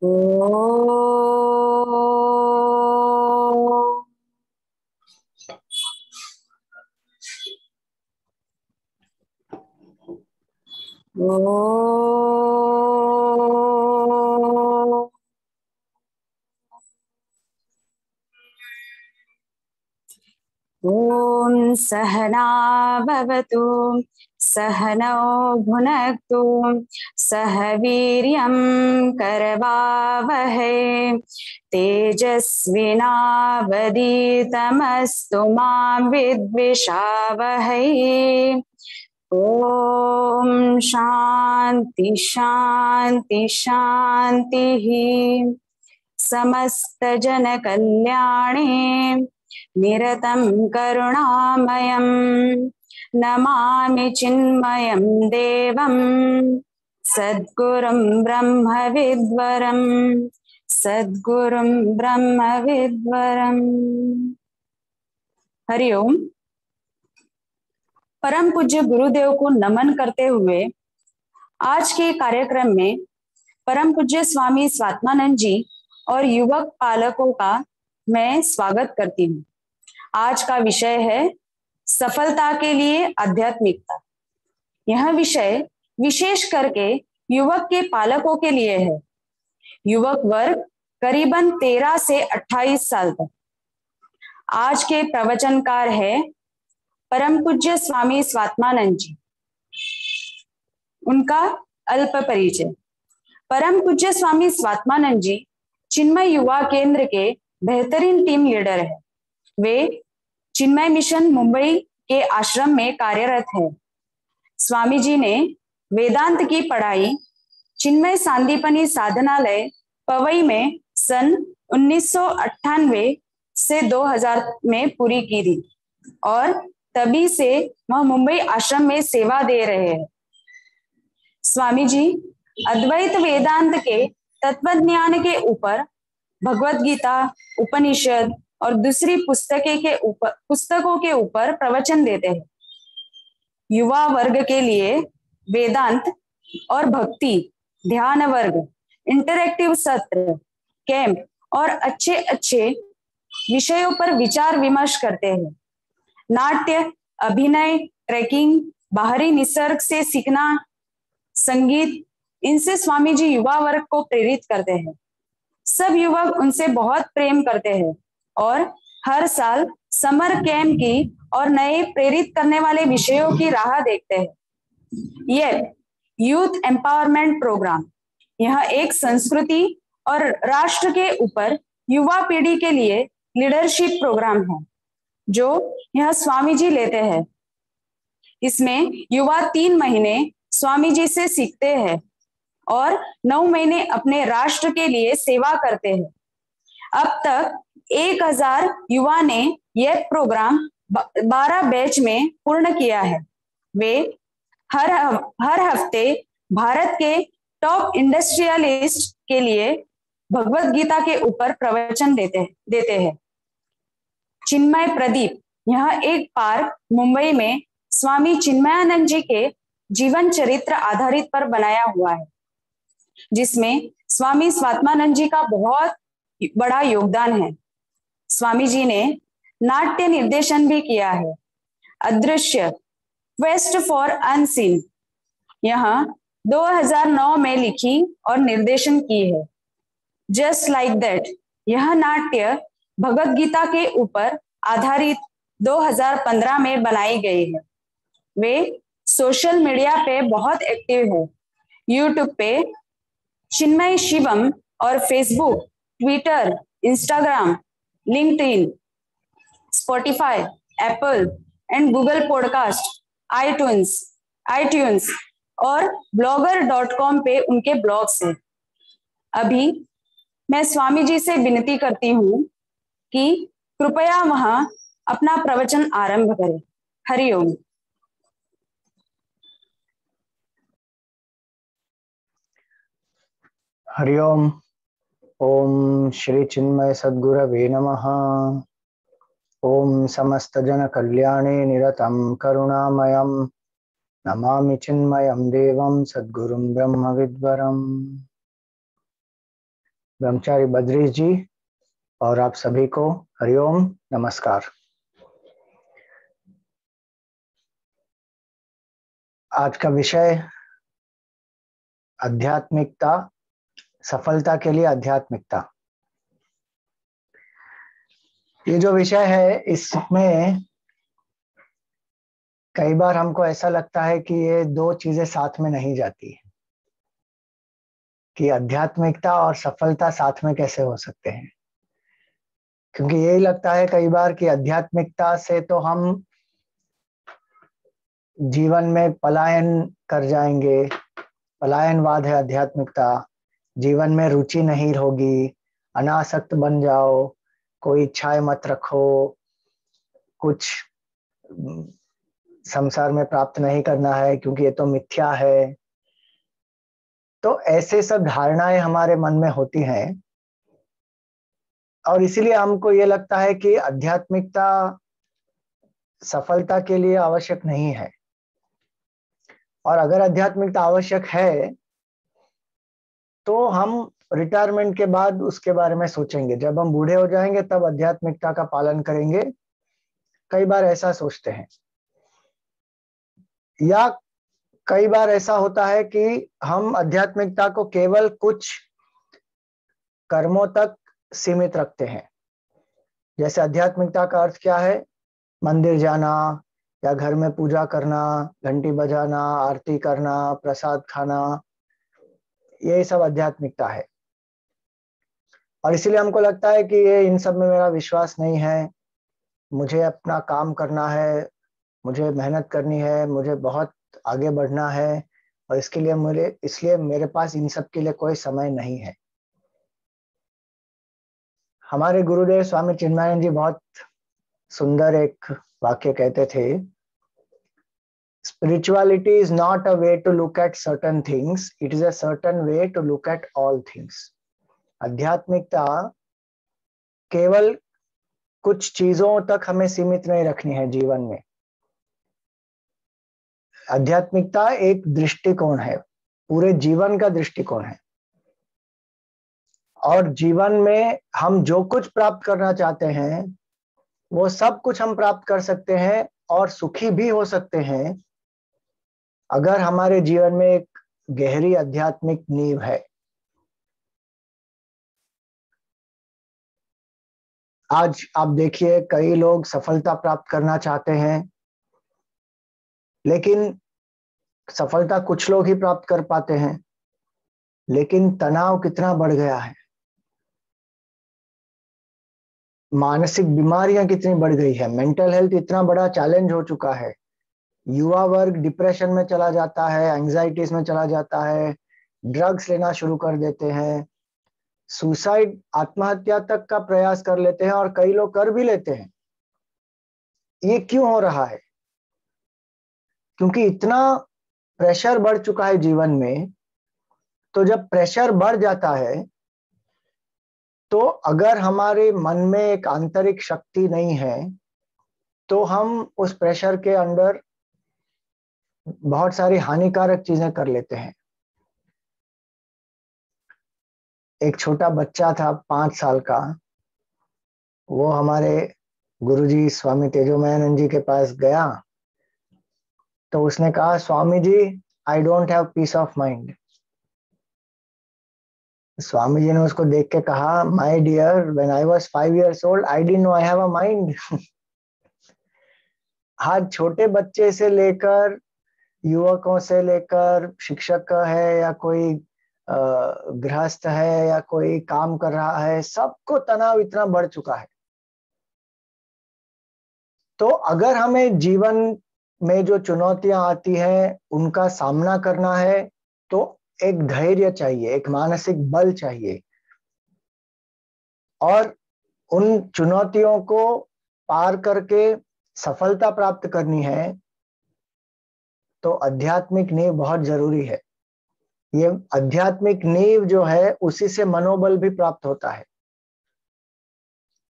Om Sahana Bhavatu Sahana Bhunaktu Sahaviryam Karavavahe Tejasvinavaditamastu Mam Vidvishavahe Om Shanti Shanti Shanti Samasta Jana Kalyane निरतं करुणामयं Namami चिन्मयं देवं सद्गुरुं ब्रह्मविद्वरं हरि ओम। परम पूज्य गुरुदेव को नमन करते हुए आज के कार्यक्रम में परम पूज्य स्वामी स्वात्मानंद जी और युवक पालकों का मैं स्वागत करती हूँ। आज का विषय है सफलता के लिए आध्यात्मिकता। यह विषय विशेष करके युवक के पालकों के लिए है। युवक वर्ग करीबन 13 से 28 साल तक। आज के प्रवचनकार है परम पूज्य स्वामी स्वात्मानंद जी। उनका अल्प परिचय। परम पूज्य स्वामी स्वात्मानंद जी चिन्मय युवा केंद्र के बेहतरीन टीम लीडर है। वे चिन्मय मिशन मुंबई के आश्रम में कार्यरत है। स्वामी जी ने वेदांत की पढ़ाई चिन्मय सांदीपनी साधनालय पवई में सन 1998 से 2000 में पूरी की थी और तभी से वह मुंबई आश्रम में सेवा दे रहे हैं। स्वामी जी अद्वैत वेदांत के तत्वज्ञान के ऊपर भगवत गीता, उपनिषद और दूसरी पुस्तकों के ऊपर प्रवचन देते हैं। युवा वर्ग के लिए वेदांत और भक्ति, ध्यान वर्ग, इंटरैक्टिव सत्र, कैंप और अच्छे अच्छे विषयों पर विचार विमर्श करते हैं। नाट्य, अभिनय, ट्रेकिंग, बाहरी निसर्ग से सीखना, संगीत, इनसे स्वामी जी युवा वर्ग को प्रेरित करते हैं। सब युवक उनसे बहुत प्रेम करते हैं और हर साल समर कैंप की और नए प्रेरित करने वाले विषयों की राह देखते हैं। यह यूथ एम्पावरमेंट प्रोग्राम यह एक संस्कृति और राष्ट्र के ऊपर युवा पीढ़ी के लिए लीडरशिप प्रोग्राम है जो यह स्वामी जी लेते हैं। इसमें युवा 3 महीने स्वामी जी से सीखते हैं और 9 महीने अपने राष्ट्र के लिए सेवा करते हैं। अब तक 1000 युवा ने यह प्रोग्राम 12 बैच में पूर्ण किया है। वे हर हफ्ते भारत के टॉप इंडस्ट्रियलिस्ट के लिए भगवत गीता के ऊपर प्रवचन देते हैं। चिन्मय प्रदीप यह एक पार्क मुंबई में स्वामी चिन्मयानंद जी के जीवन चरित्र आधारित पर बनाया हुआ है जिसमें स्वामी स्वात्मानंद जी का बहुत बड़ा योगदान है। स्वामी जी ने नाट्य निर्देशन भी किया है। अदृश्य क्वेस्ट फॉर अनसीन यहाँ 2009 में लिखी और निर्देशन की है। जस्ट लाइक दैट यह नाट्य भगवत गीता के ऊपर आधारित 2015 में बनाई गई है। वे सोशल मीडिया पे बहुत एक्टिव है। यूट्यूब पे चिन्मय शिवम और Facebook, Twitter, Instagram, LinkedIn, Spotify, Apple and Google podcast, iTunes और blogger.com पे उनके ब्लॉग्स हैं। अभी मैं स्वामी जी से विनती करती हूँ कि कृपया वहां अपना प्रवचन आरंभ करें। हरि ओम। हरिओम। ओम श्री चिन्मय सद्गुरवे नमः। ओम समस्त जन कल्याणे निरतं करुणामयं नमामि चिन्मयं देवं सद्गुरुं ब्रह्मविद्वरं। ब्रह्मचारी बद्रीश जी और आप सभी को हरिओम नमस्कार। आज का विषय आध्यात्मिकता, सफलता के लिए आध्यात्मिकता। ये जो विषय है इसमें कई बार हमको ऐसा लगता है कि ये दो चीजें साथ में नहीं जाती है, कि आध्यात्मिकता और सफलता साथ में कैसे हो सकते हैं, क्योंकि यही लगता है कई बार कि आध्यात्मिकता से तो हम जीवन में पलायन कर जाएंगे, पलायनवाद है आध्यात्मिकता, जीवन में रुचि नहीं होगी, अनासक्त बन जाओ, कोई इच्छाएं मत रखो, कुछ संसार में प्राप्त नहीं करना है क्योंकि ये तो मिथ्या है। तो ऐसे सब धारणाएं हमारे मन में होती हैं और इसीलिए हमको ये लगता है कि आध्यात्मिकता सफलता के लिए आवश्यक नहीं है, और अगर आध्यात्मिकता आवश्यक है तो हम रिटायरमेंट के बाद उसके बारे में सोचेंगे, जब हम बूढ़े हो जाएंगे तब आध्यात्मिकता का पालन करेंगे, कई बार ऐसा सोचते हैं। या कई बार ऐसा होता है कि हम आध्यात्मिकता को केवल कुछ कर्मों तक सीमित रखते हैं। जैसे आध्यात्मिकता का अर्थ क्या है, मंदिर जाना या घर में पूजा करना, घंटी बजाना, आरती करना, प्रसाद खाना, ये सब आध्यात्मिकता है। और इसीलिए हमको लगता है कि ये इन सब में मेरा विश्वास नहीं है, मुझे अपना काम करना है, मुझे मेहनत करनी है, मुझे बहुत आगे बढ़ना है, और इसके लिए मेरे पास इन सब के लिए कोई समय नहीं है। हमारे गुरुदेव स्वामी चिन्मयानंद जी बहुत सुंदर एक वाक्य कहते थे, spirituality is not a way to look at certain things, it is a certain way to look at all things. आध्यात्मिकता केवल कुछ चीजों तक हमें सीमित नहीं रखनी है जीवन में। आध्यात्मिकता एक दृष्टिकोण है, पूरे जीवन का दृष्टिकोण है, और जीवन में हम जो कुछ प्राप्त करना चाहते हैं वो सब कुछ हम प्राप्त कर सकते हैं और सुखी भी हो सकते हैं अगर हमारे जीवन में एक गहरी आध्यात्मिक नींव है। आज आप देखिए कई लोग सफलता प्राप्त करना चाहते हैं, लेकिन सफलता कुछ लोग ही प्राप्त कर पाते हैं, लेकिन तनाव कितना बढ़ गया है, मानसिक बीमारियां कितनी बढ़ गई है, मेंटल हेल्थ इतना बड़ा चैलेंज हो चुका है, युवा वर्ग डिप्रेशन में चला जाता है, एंजाइटीज में चला जाता है, ड्रग्स लेना शुरू कर देते हैं, सुसाइड, आत्महत्या तक का प्रयास कर लेते हैं और कई लोग कर भी लेते हैं। ये क्यों हो रहा है? क्योंकि इतना प्रेशर बढ़ चुका है जीवन में। तो जब प्रेशर बढ़ जाता है तो अगर हमारे मन में एक आंतरिक शक्ति नहीं है तो हम उस प्रेशर के अंडर बहुत सारी हानिकारक चीजें कर लेते हैं। एक छोटा बच्चा था 5 साल का, वो हमारे गुरुजी स्वामी तेजोमयानंद जी के पास गया तो उसने कहा, Swami ji I don't have peace of mind. Swami ji ने उसको देख के कहा, my dear, when I was 5 years old I didn't know I have a mind. हर छोटे बच्चे से लेकर युवकों से लेकर शिक्षक है या कोई गृहस्थ है या कोई काम कर रहा है, सबको तनाव इतना बढ़ चुका है। तो अगर हमें जीवन में जो चुनौतियां आती हैं उनका सामना करना है तो एक धैर्य चाहिए, एक मानसिक बल चाहिए, और उन चुनौतियों को पार करके सफलता प्राप्त करनी है तो आध्यात्मिक नींव बहुत जरूरी है। ये आध्यात्मिक नींव जो है उसी से मनोबल भी प्राप्त होता है।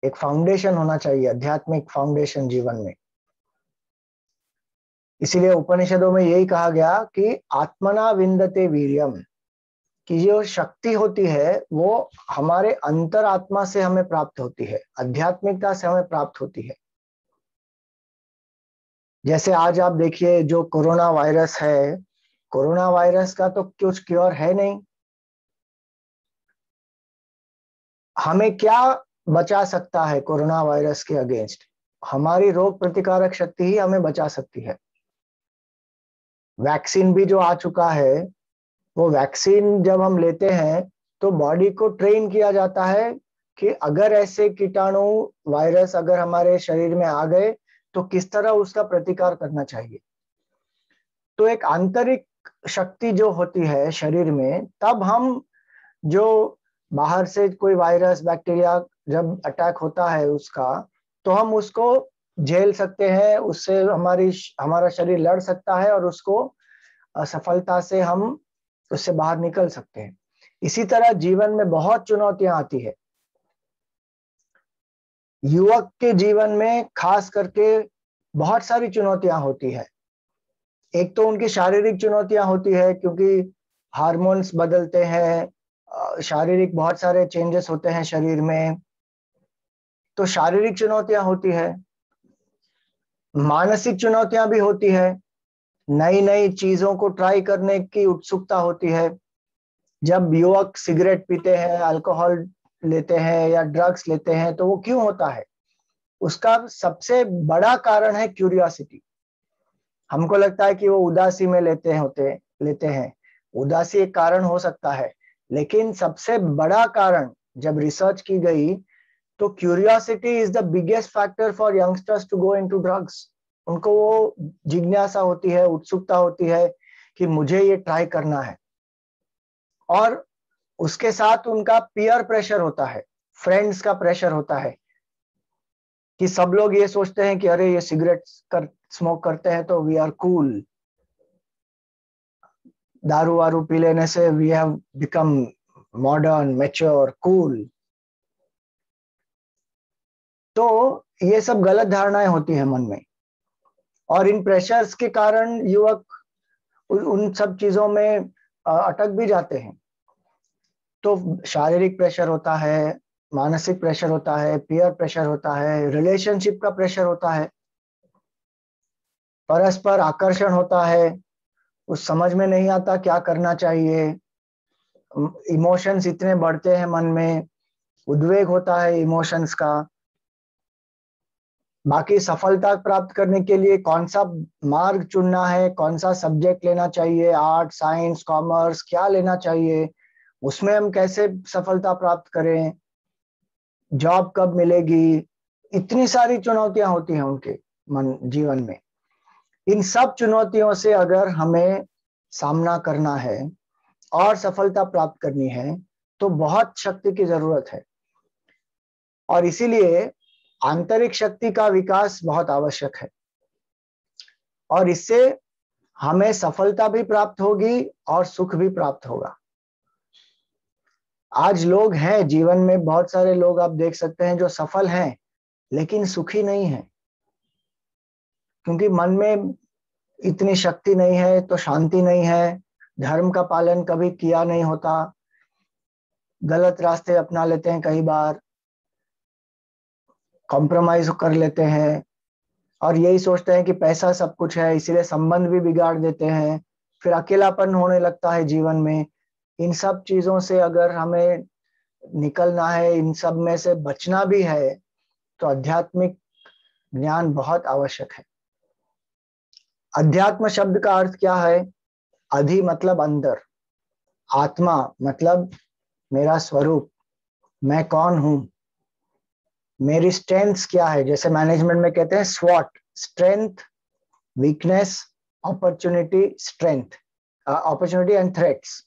एक फाउंडेशन होना चाहिए, आध्यात्मिक फाउंडेशन जीवन में। इसीलिए उपनिषदों में यही कहा गया कि आत्मना विंदते वीर्यम, कि जो शक्ति होती है वो हमारे अंतरात्मा से हमें प्राप्त होती है, आध्यात्मिकता से हमें प्राप्त होती है। जैसे आज आप देखिए जो कोरोना वायरस है, कोरोना वायरस का तो कुछ क्योर है नहीं, हमें क्या बचा सकता है कोरोना वायरस के अगेंस्ट? हमारी रोग प्रतिकारक शक्ति ही हमें बचा सकती है। वैक्सीन भी जो आ चुका है, वो वैक्सीन जब हम लेते हैं तो बॉडी को ट्रेन किया जाता है कि अगर ऐसे कीटाणु वायरस अगर हमारे शरीर में आ गए तो किस तरह उसका प्रतिकार करना चाहिए। तो एक आंतरिक शक्ति जो होती है शरीर में, तब हम जो बाहर से कोई वायरस बैक्टीरिया जब अटैक होता है उसका, तो हम उसको झेल सकते हैं, उससे हमारा शरीर लड़ सकता है और उसको सफलता से हम उससे बाहर निकल सकते हैं। इसी तरह जीवन में बहुत चुनौतियां आती है। युवक के जीवन में खास करके बहुत सारी चुनौतियां होती है। एक तो उनकी शारीरिक चुनौतियां होती है क्योंकि हार्मोन्स बदलते हैं, शारीरिक बहुत सारे चेंजेस होते हैं शरीर में, तो शारीरिक चुनौतियां होती है। मानसिक चुनौतियां भी होती है, नई नई चीजों को ट्राई करने की उत्सुकता होती है। जब युवक सिगरेट पीते हैं, अल्कोहल लेते हैं या ड्रग्स लेते हैं, तो वो क्यों होता है? उसका सबसे बड़ा कारण है क्यूरियोसिटी। हमको लगता है कि वो उदासी में लेते हैं, उदासी एक कारण हो सकता है, लेकिन सबसे बड़ा कारण जब रिसर्च की गई तो curiosity is the biggest factor for youngsters to go into drugs. उनको वो जिज्ञासा होती है, उत्सुकता होती है कि मुझे ये ट्राई करना है, और उसके साथ उनका पीयर प्रेशर होता है, फ्रेंड्स का प्रेशर होता है कि सब लोग ये सोचते हैं कि अरे ये सिगरेट स्मोक करते हैं तो वी आर कूल, दारू वारू पी लेने से we have become modern, mature, cool. तो ये सब गलत धारणाएं होती है मन में, और इन प्रेशर्स के कारण युवक उन सब चीजों में अटक भी जाते हैं। तो शारीरिक प्रेशर होता है, मानसिक प्रेशर होता है, पीयर प्रेशर होता है, रिलेशनशिप का प्रेशर होता है, परस्पर आकर्षण होता है, उस समझ में नहीं आता क्या करना चाहिए, इमोशंस इतने बढ़ते हैं मन में, उद्वेग होता है इमोशंस का। बाकी सफलता प्राप्त करने के लिए कौन सा मार्ग चुनना है, कौन सा सब्जेक्ट लेना चाहिए, आर्ट, साइंस, कॉमर्स, क्या लेना चाहिए, उसमें हम कैसे सफलता प्राप्त करें, जॉब कब मिलेगी, इतनी सारी चुनौतियां होती हैं उनके जीवन में। इन सब चुनौतियों से अगर हमें सामना करना है और सफलता प्राप्त करनी है तो बहुत शक्ति की जरूरत है, और इसीलिए आंतरिक शक्ति का विकास बहुत आवश्यक है, और इससे हमें सफलता भी प्राप्त होगी और सुख भी प्राप्त होगा। आज लोग हैं जीवन में, बहुत सारे लोग आप देख सकते हैं जो सफल हैं लेकिन सुखी नहीं हैं, क्योंकि मन में इतनी शक्ति नहीं है तो शांति नहीं है, धर्म का पालन कभी किया नहीं होता, गलत रास्ते अपना लेते हैं, कई बार कॉम्प्रोमाइज कर लेते हैं, और यही सोचते हैं कि पैसा सब कुछ है, इसीलिए संबंध भी बिगाड़ देते हैं, फिर अकेलापन होने लगता है जीवन में। इन सब चीजों से अगर हमें निकलना है, इन सब में से बचना भी है, तो आध्यात्मिक ज्ञान बहुत आवश्यक है। अध्यात्म शब्द का अर्थ क्या है? अधि मतलब अंदर, आत्मा मतलब मेरा स्वरूप, मैं कौन हूं, मेरी स्ट्रेंथ्स क्या है। जैसे मैनेजमेंट में कहते हैं स्वॉट, strength, weakness, opportunity, strength, opportunity and threats,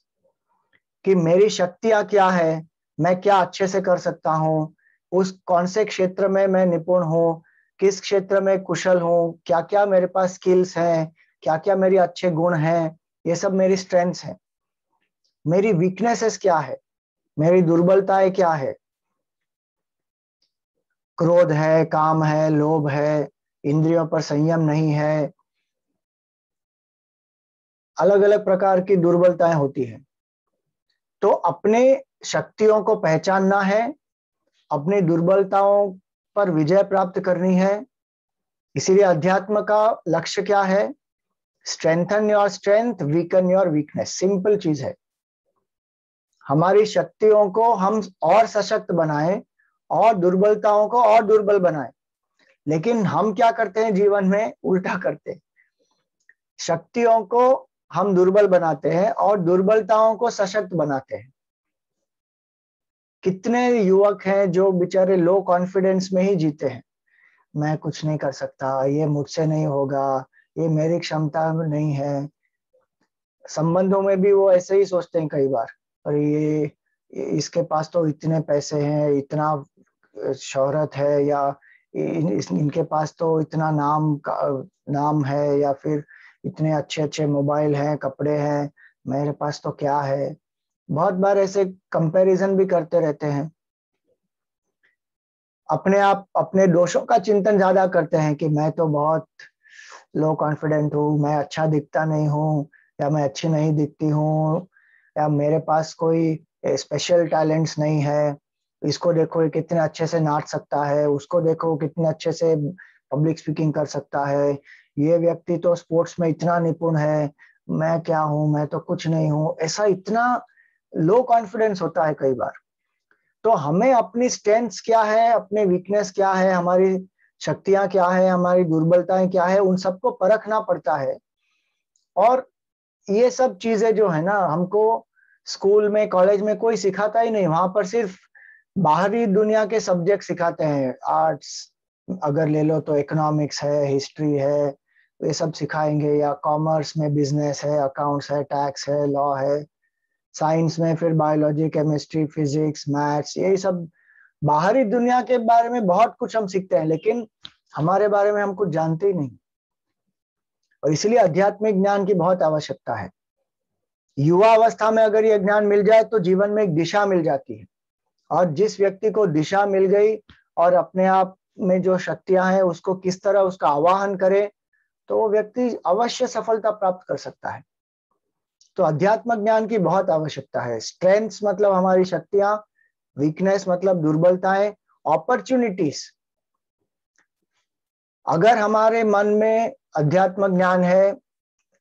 कि मेरी शक्तियां क्या है, मैं क्या अच्छे से कर सकता हूँ, उस कौन से क्षेत्र में मैं निपुण हूँ, किस क्षेत्र में कुशल हूँ, क्या क्या मेरे पास स्किल्स हैं, क्या क्या मेरी अच्छे गुण हैं, ये सब मेरी स्ट्रेंथ्स हैं। मेरी वीकनेसेस क्या है, मेरी दुर्बलताएं क्या है, क्रोध है, काम है, लोभ है, इंद्रियों पर संयम नहीं है, अलग अलग प्रकार की दुर्बलताएं होती है। तो अपने शक्तियों को पहचानना है, अपनी दुर्बलताओं पर विजय प्राप्त करनी है। इसीलिए अध्यात्म का लक्ष्य क्या है? Strengthen your strength, weaken your weakness. Simple चीज है, हमारी शक्तियों को हम और सशक्त बनाएं और दुर्बलताओं को और दुर्बल बनाएं। लेकिन हम क्या करते हैं जीवन में? उल्टा करते हैं, शक्तियों को हम दुर्बल बनाते हैं और दुर्बलताओं को सशक्त बनाते हैं। कितने युवक हैं जो बेचारे लो कॉन्फिडेंस में ही जीते हैं, मैं कुछ नहीं कर सकता, ये मुझसे नहीं होगा, ये मेरी क्षमता नहीं है। संबंधों में भी वो ऐसे ही सोचते हैं कई बार, और ये इसके पास तो इतने पैसे हैं, इतना शोहरत है, या इनके पास तो इतना नाम है, या फिर इतने अच्छे अच्छे मोबाइल हैं, कपड़े हैं, मेरे पास तो क्या है। बहुत बार ऐसे कंपैरिजन भी करते रहते हैं। अपने आप, अपने दोषों का चिंतन ज्यादा करते हैं कि मैं तो बहुत लो कॉन्फिडेंट हूँ, मैं अच्छा दिखता नहीं हूँ, या मैं अच्छी नहीं दिखती हूँ, या मेरे पास कोई स्पेशल टैलेंट्स नहीं है। इसको देखो, ये कितने अच्छे से नाच सकता है, उसको देखो कितने अच्छे से पब्लिक स्पीकिंग कर सकता है, ये व्यक्ति तो स्पोर्ट्स में इतना निपुण है, मैं क्या हूं, मैं तो कुछ नहीं हूं। ऐसा इतना लो कॉन्फिडेंस होता है कई बार। तो हमें अपनी स्ट्रेंथ्स क्या है, अपने वीकनेस क्या है, हमारी शक्तियां क्या है, हमारी दुर्बलताएं क्या है, उन सबको परखना पड़ता है। और ये सब चीजें जो है ना, हमको स्कूल में, कॉलेज में कोई सिखाता ही नहीं। वहां पर सिर्फ बाहरी दुनिया के सब्जेक्ट सिखाते हैं, आर्ट्स अगर ले लो तो इकोनॉमिक्स है, हिस्ट्री है, ये सब सिखाएंगे, या कॉमर्स में बिजनेस है, अकाउंट्स है, टैक्स है, लॉ है। साइंस में फिर बायोलॉजी, केमिस्ट्री, फिजिक्स, मैथ्स, यही सब बाहरी दुनिया के बारे में बहुत कुछ हम सीखते हैं, लेकिन हमारे बारे में हम कुछ जानते ही नहीं। और इसलिए आध्यात्मिक ज्ञान की बहुत आवश्यकता है। युवा अवस्था में अगर ये ज्ञान मिल जाए तो जीवन में एक दिशा मिल जाती है, और जिस व्यक्ति को दिशा मिल गई और अपने आप में जो शक्तियां हैं उसको किस तरह उसका आवाहन करे, तो वो व्यक्ति अवश्य सफलता प्राप्त कर सकता है। तो अध्यात्म ज्ञान की बहुत आवश्यकता है। स्ट्रेंथ्स मतलब हमारी शक्तियां, वीकनेस मतलब दुर्बलताएं, अपॉर्चुनिटीज। अगर हमारे मन में अध्यात्म ज्ञान है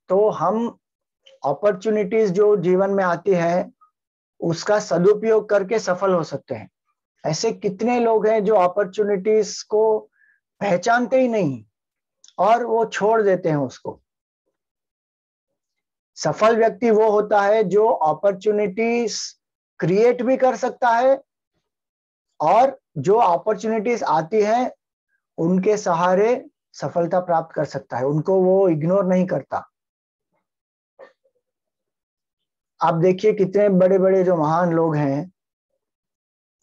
तो हम अपॉर्चुनिटीज जो जीवन में आती है उसका सदुपयोग करके सफल हो सकते हैं। ऐसे कितने लोग हैं जो अपॉर्चुनिटीज को पहचानते ही नहीं और वो छोड़ देते हैं उसको। सफल व्यक्ति वो होता है जो अपॉर्चुनिटीज क्रिएट भी कर सकता है और जो अपॉर्चुनिटीज आती हैं उनके सहारे सफलता प्राप्त कर सकता है, उनको वो इग्नोर नहीं करता। आप देखिए कितने बड़े बड़े जो महान लोग हैं,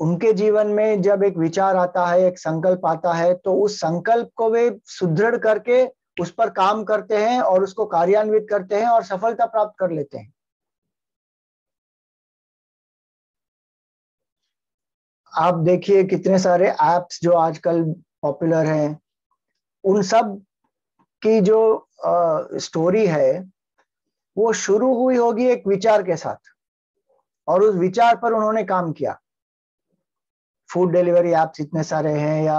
उनके जीवन में जब एक विचार आता है, एक संकल्प आता है, तो उस संकल्प को वे सुदृढ़ करके उस पर काम करते हैं और उसको कार्यान्वित करते हैं और सफलता प्राप्त कर लेते हैं। आप देखिए कितने सारे ऐप्स जो आजकल पॉपुलर हैं, उन सब की जो स्टोरी है वो शुरू हुई होगी एक विचार के साथ, और उस विचार पर उन्होंने काम किया। फूड डिलीवरी ऐप्स इतने सारे हैं, या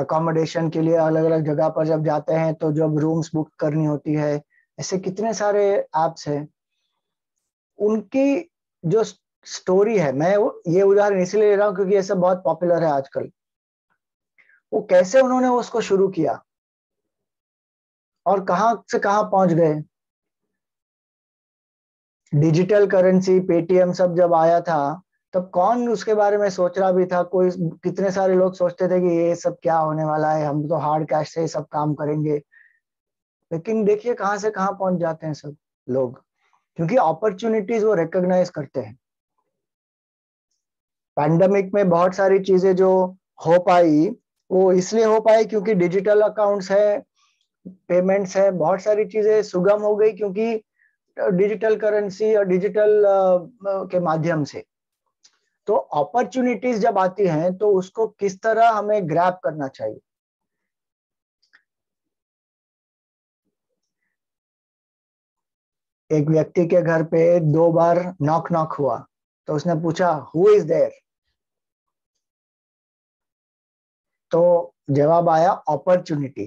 अकोमोडेशन के लिए अलग अलग जगह पर जब जाते हैं तो जब रूम्स बुक करनी होती है, ऐसे कितने सारे ऐप्स हैं। उनकी जो स्टोरी है, मैं ये उदाहरण इसलिए ले रहा हूँ क्योंकि ये सब बहुत पॉपुलर है आजकल। वो कैसे उन्होंने उसको शुरू किया और कहां से कहां पहुंच गए। डिजिटल करेंसी, पेटीएम सब जब आया था तब कौन उसके बारे में सोच रहा भी था, कोई। कितने सारे लोग सोचते थे कि ये सब क्या होने वाला है, हम तो हार्ड कैश से सब काम करेंगे। लेकिन देखिए कहां से कहां पहुंच जाते हैं सब लोग, क्योंकि अपॉर्चुनिटीज वो रिकॉग्नाइज करते हैं। पैंडेमिक में बहुत सारी चीजें जो हो पाई वो इसलिए हो पाई क्योंकि डिजिटल अकाउंट्स है, पेमेंट्स है, बहुत सारी चीजें सुगम हो गई क्योंकि डिजिटल करेंसी और डिजिटल के माध्यम से। तो अपॉर्चुनिटीज जब आती हैं तो उसको किस तरह हमें ग्रैब करना चाहिए। एक व्यक्ति के घर पे 2 बार नॉक नॉक हुआ, तो उसने पूछा हु इज देयर, तो जवाब आया अपॉर्चुनिटी।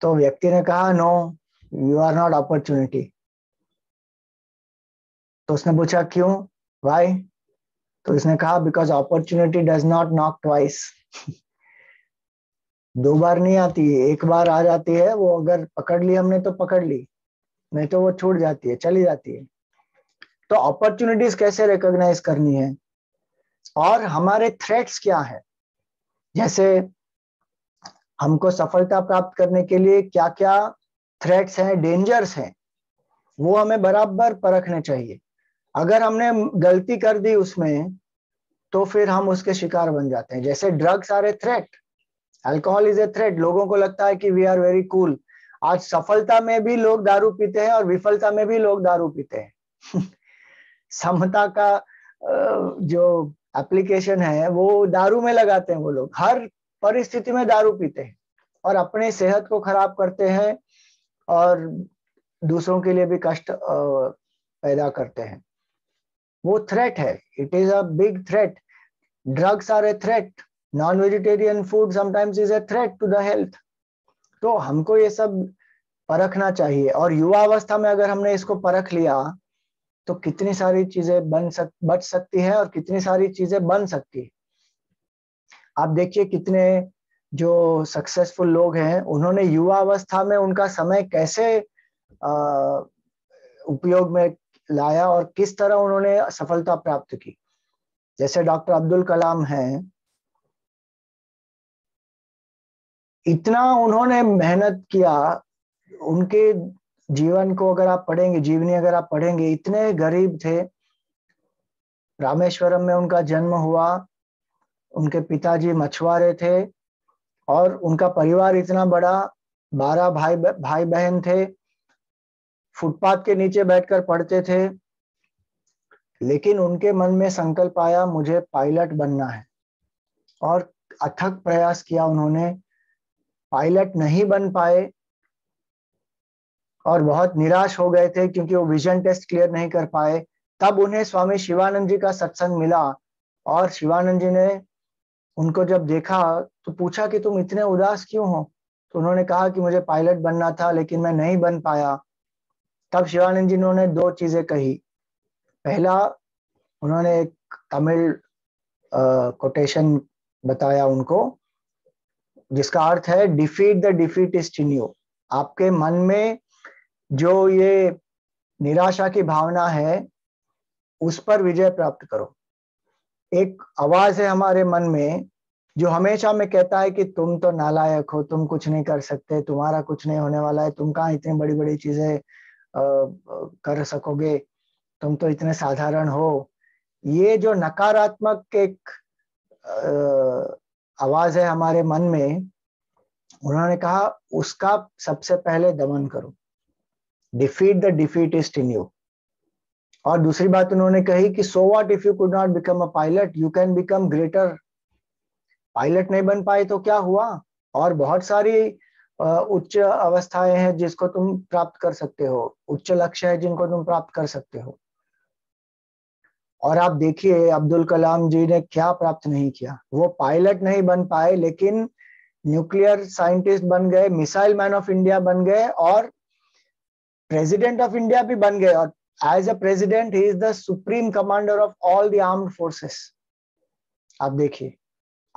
तो व्यक्ति ने कहा no you are not opportunity. तो उसने पूछा क्यों, व्हाई, तो इसने कहा because opportunity does not knock twice. 2 बार नहीं आती, 1 बार आ जाती है, वो अगर पकड़ ली हमने तो पकड़ ली, नहीं तो वो छूट जाती है, चली जाती है। तो अपॉर्चुनिटीज कैसे रिकॉग्नाइज करनी है और हमारे थ्रेट्स क्या है, जैसे हमको सफलता प्राप्त करने के लिए क्या क्या थ्रेट्स हैं, डेंजर्स हैं, वो हमें बराबर परखने चाहिए। अगर हमने गलती कर दी उसमें तो फिर हम उसके शिकार बन जाते हैं। जैसे drugs are a threat, alcohol is a threat. लोगों को लगता है कि वी आर वेरी कूल। आज सफलता में भी लोग दारू पीते हैं और विफलता में भी लोग दारू पीते हैं। समता का जो एप्लीकेशन है वो दारू में लगाते हैं। वो लोग हर परिस्थिति में दारू पीते हैं और अपने सेहत को खराब करते हैं और दूसरों के लिए भी कष्ट पैदा करते हैं। वो थ्रेट है, it is a big threat. Drugs are a threat, non vegetarian food sometimes is a threat to the health. तो हमको ये सब परखना चाहिए और युवावस्था में अगर हमने इसको परख लिया तो कितनी सारी चीजें बच सकती है और कितनी सारी चीजें बन सकती है। आप देखिए कितने जो सक्सेसफुल लोग हैं उन्होंने युवावस्था में उनका समय कैसे उपयोग में लाया और किस तरह उन्होंने सफलता प्राप्त की। जैसे डॉक्टर अब्दुल कलाम हैं, इतना उन्होंने मेहनत किया। उनके जीवन को अगर आप पढ़ेंगे, जीवनी अगर आप पढ़ेंगे, इतने गरीब थे। रामेश्वरम में उनका जन्म हुआ, उनके पिताजी मछुआरे थे और उनका परिवार इतना बड़ा, 12 भाई बहन थे। फुटपाथ के नीचे बैठकर पढ़ते थे, लेकिन उनके मन में संकल्प आया मुझे पायलट बनना है और अथक प्रयास किया उन्होंने। पायलट नहीं बन पाए और बहुत निराश हो गए थे क्योंकि वो विजन टेस्ट क्लियर नहीं कर पाए। तब उन्हें स्वामी शिवानंद जी का सत्संग मिला और शिवानंद जी ने उनको जब देखा तो पूछा कि तुम इतने उदास क्यों हो? तो उन्होंने कहा कि मुझे पायलट बनना था लेकिन मैं नहीं बन पाया। तब शिवानंद जी ने 2 चीजें कही। पहला, उन्होंने एक तमिल कोटेशन बताया उनको जिसका अर्थ है defeat the defeatist in you. आपके मन में जो ये निराशा की भावना है उस पर विजय प्राप्त करो। एक आवाज है हमारे मन में जो हमेशा में कहता है कि तुम तो नालायक हो, तुम कुछ नहीं कर सकते, तुम्हारा कुछ नहीं होने वाला है, तुम कहाँ इतनी बड़ी बड़ी चीजें कर सकोगे, तुम तो इतने साधारण हो। ये जो नकारात्मक एक आवाज है हमारे मन में, उन्होंने कहा उसका सबसे पहले दमन करो, defeat the defeatist in you. और दूसरी बात उन्होंने कही कि so what if you could not become a pilot, you can become greater. Pilot नहीं बन पाए तो क्या हुआ, और बहुत सारी उच्च अवस्थाएं हैं जिसको तुम प्राप्त कर सकते हो, उच्च लक्ष्य है जिनको तुम प्राप्त कर सकते हो। और आप देखिए अब्दुल कलाम जी ने क्या प्राप्त नहीं किया। वो पायलट नहीं बन पाए लेकिन न्यूक्लियर साइंटिस्ट बन गए, मिसाइल मैन ऑफ इंडिया बन गए और प्रेसिडेंट ऑफ इंडिया भी बन गए। और as a president he is the supreme commander of all the armed forces. आप देखिए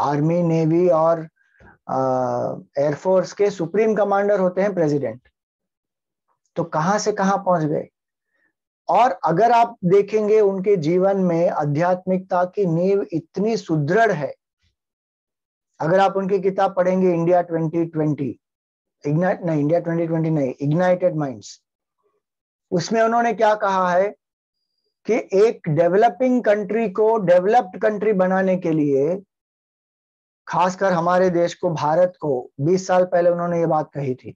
आर्मी, नेवी और एयरफोर्स के सुप्रीम कमांडर होते हैं प्रेसिडेंट। तो कहां से कहां पहुंच गए। और अगर आप देखेंगे उनके जीवन में आध्यात्मिकता की नींव इतनी सुदृढ़ है। अगर आप उनकी किताब पढ़ेंगे इग्नाइटेड माइंड्स, उसमें उन्होंने क्या कहा है कि एक डेवलपिंग कंट्री को डेवलप्ड कंट्री बनाने के लिए, खासकर हमारे देश को, भारत को, 20 साल पहले उन्होंने ये बात कही थी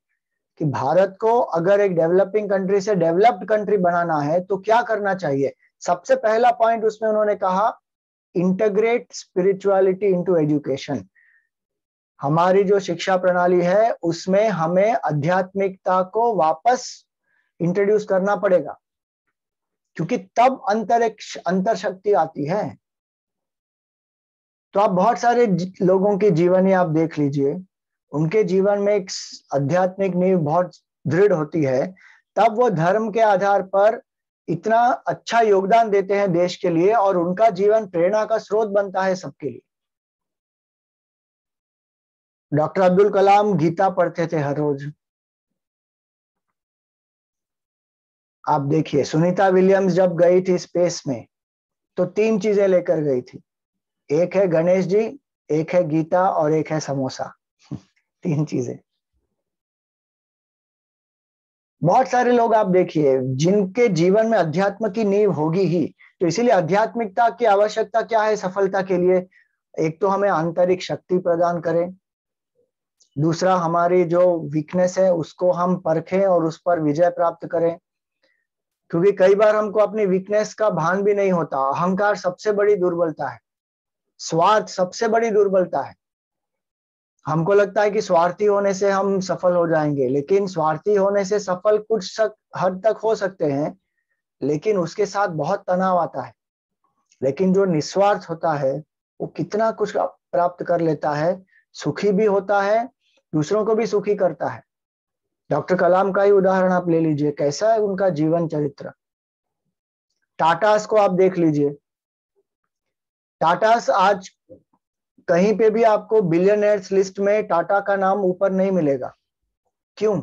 कि भारत को अगर एक डेवलपिंग कंट्री से डेवलप्ड कंट्री बनाना है तो क्या करना चाहिए। सबसे पहला पॉइंट उसमें उन्होंने कहा इंटीग्रेट स्पिरिचुअलिटी इनटू एजुकेशन। हमारी जो शिक्षा प्रणाली है उसमें हमें आध्यात्मिकता को वापस इंट्रोड्यूस करना पड़ेगा, क्योंकि तब अंतरिक्ष अंतर शक्ति आती है। तो आप बहुत सारे लोगों के जीवन ही आप देख लीजिए, उनके जीवन में एक आध्यात्मिक नींव बहुत दृढ़ होती है, तब वो धर्म के आधार पर इतना अच्छा योगदान देते हैं देश के लिए, और उनका जीवन प्रेरणा का स्रोत बनता है सबके लिए। डॉक्टर अब्दुल कलाम गीता पढ़ते थे हर रोज। आप देखिए, सुनीता विलियम्स जब गई थी स्पेस में तो 3 चीजें लेकर गई थी, एक है गणेश जी, एक है गीता और एक है समोसा। 3 चीजें। बहुत सारे लोग आप देखिए जिनके जीवन में अध्यात्म की नींव होगी ही। तो इसीलिए आध्यात्मिकता की आवश्यकता क्या है सफलता के लिए? एक तो हमें आंतरिक शक्ति प्रदान करें, दूसरा हमारी जो वीकनेस है उसको हम परखें और उस पर विजय प्राप्त करें, क्योंकि कई बार हमको अपनी वीकनेस का भान भी नहीं होता। अहंकार सबसे बड़ी दुर्बलता है, स्वार्थ सबसे बड़ी दुर्बलता है। हमको लगता है कि स्वार्थी होने से हम सफल हो जाएंगे, लेकिन स्वार्थी होने से सफल कुछ हद तक हो सकते हैं, लेकिन उसके साथ बहुत तनाव आता है। लेकिन जो निस्वार्थ होता है वो कितना कुछ प्राप्त कर लेता है, सुखी भी होता है, दूसरों को भी सुखी करता है। डॉक्टर कलाम का ही उदाहरण आप ले लीजिए, कैसा है उनका जीवन चरित्र। टाटास को आप देख लीजिए, टाटास आज कहीं पे भी आपको बिलियनर्स लिस्ट में टाटा का नाम ऊपर नहीं मिलेगा। क्यों?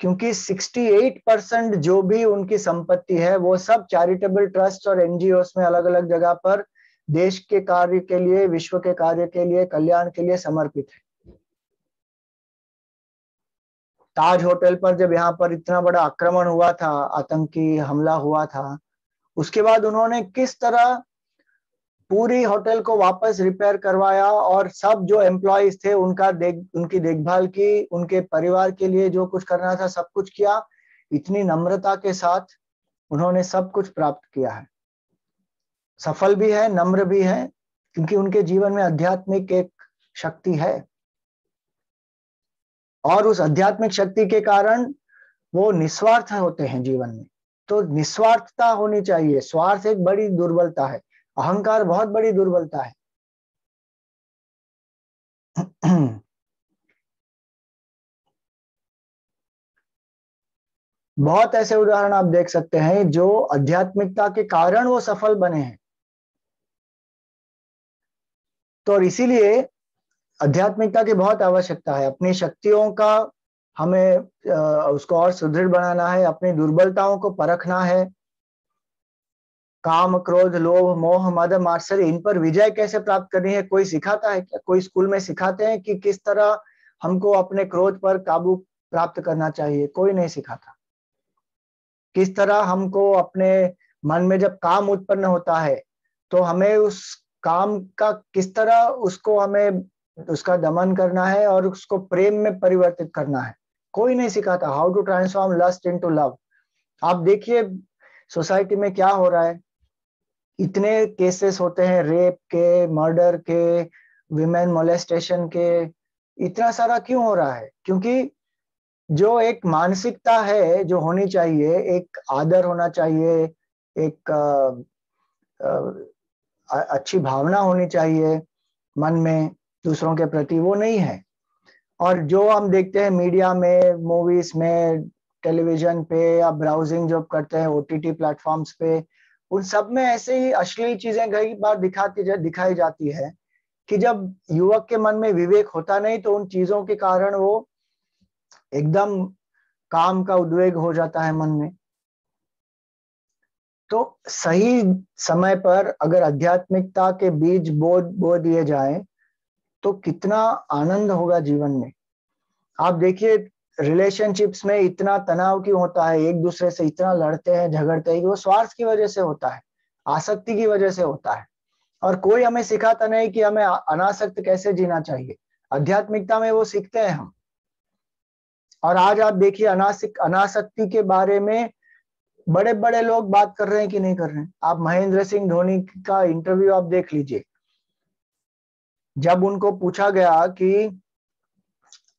क्योंकि 68% जो भी उनकी संपत्ति है वो सब चैरिटेबल ट्रस्ट और एनजीओस में अलग अलग जगह पर देश के कार्य के लिए, विश्व के कार्य के लिए, कल्याण के लिए समर्पित है। ताज होटल पर जब यहाँ पर इतना बड़ा आक्रमण हुआ था, आतंकी हमला हुआ था, उसके बाद उन्होंने किस तरह पूरी होटल को वापस रिपेयर करवाया और सब जो एम्प्लॉइज थे उनका उनकी देखभाल की, उनके परिवार के लिए जो कुछ करना था सब कुछ किया। इतनी नम्रता के साथ उन्होंने सब कुछ प्राप्त किया है। सफल भी है, नम्र भी है, क्योंकि उनके जीवन में आध्यात्मिक एक शक्ति है, और उस आध्यात्मिक शक्ति के कारण वो निस्वार्थ होते हैं जीवन में। तो निस्वार्थता होनी चाहिए। स्वार्थ एक बड़ी दुर्बलता है, अहंकार बहुत बड़ी दुर्बलता है। बहुत ऐसे उदाहरण आप देख सकते हैं जो आध्यात्मिकता के कारण वो सफल बने हैं। तो और इसीलिए आध्यात्मिकता की बहुत आवश्यकता है। अपनी शक्तियों का हमें उसको और सुदृढ़ बनाना है, अपनी दुर्बलताओं को परखना है। काम, क्रोध, लोभ, मोह, मद, मात्सर्य, इन पर विजय कैसे प्राप्त करनी है? कोई सिखाता है क्या? कोई स्कूल में सिखाते हैं कि किस तरह हमको अपने क्रोध पर काबू प्राप्त करना चाहिए? कोई नहीं सिखाता। किस तरह हमको अपने मन में जब काम उत्पन्न होता है तो हमें उस काम का किस तरह उसको हमें उसका दमन करना है और उसको प्रेम में परिवर्तित करना है? कोई नहीं सिखाता। How to transform lust into love. आप देखिए सोसाइटी में क्या हो रहा है, इतने केसेस होते हैं रेप के, मर्डर के, विमेन मोलेस्टेशन के। इतना सारा क्यों हो रहा है? क्योंकि जो एक मानसिकता है जो होनी चाहिए, एक आदर होना चाहिए, एक अच्छी भावना होनी चाहिए मन में दूसरों के प्रति, वो नहीं है। और जो हम देखते हैं मीडिया में, मूवीज में, टेलीविजन पे या ब्राउजिंग जो करते हैं ओटीटी प्लेटफॉर्म्स पे, उन सब में ऐसे ही अश्लील चीजें कई बार दिखाई जाती है कि जब युवक के मन में विवेक होता नहीं तो उन चीजों के कारण वो एकदम काम का उद्वेग हो जाता है मन में। तो सही समय पर अगर आध्यात्मिकता के बीज बो दिए जाए तो कितना आनंद होगा जीवन में। आप देखिए रिलेशनशिप्स में इतना तनाव क्यों होता है, एक दूसरे से इतना लड़ते हैं, झगड़ते हैं, वो स्वार्थ की वजह से होता है, आसक्ति की वजह से होता है। और कोई हमें सिखाता नहीं कि हमें अनासक्त कैसे जीना चाहिए। आध्यात्मिकता में वो सीखते हैं हम। और आज आप देखिए अनासक्ति के बारे में बड़े बड़े लोग बात कर रहे हैं कि नहीं कर रहे हैं। आप महेंद्र सिंह धोनी का इंटरव्यू आप देख लीजिए, जब उनको पूछा गया कि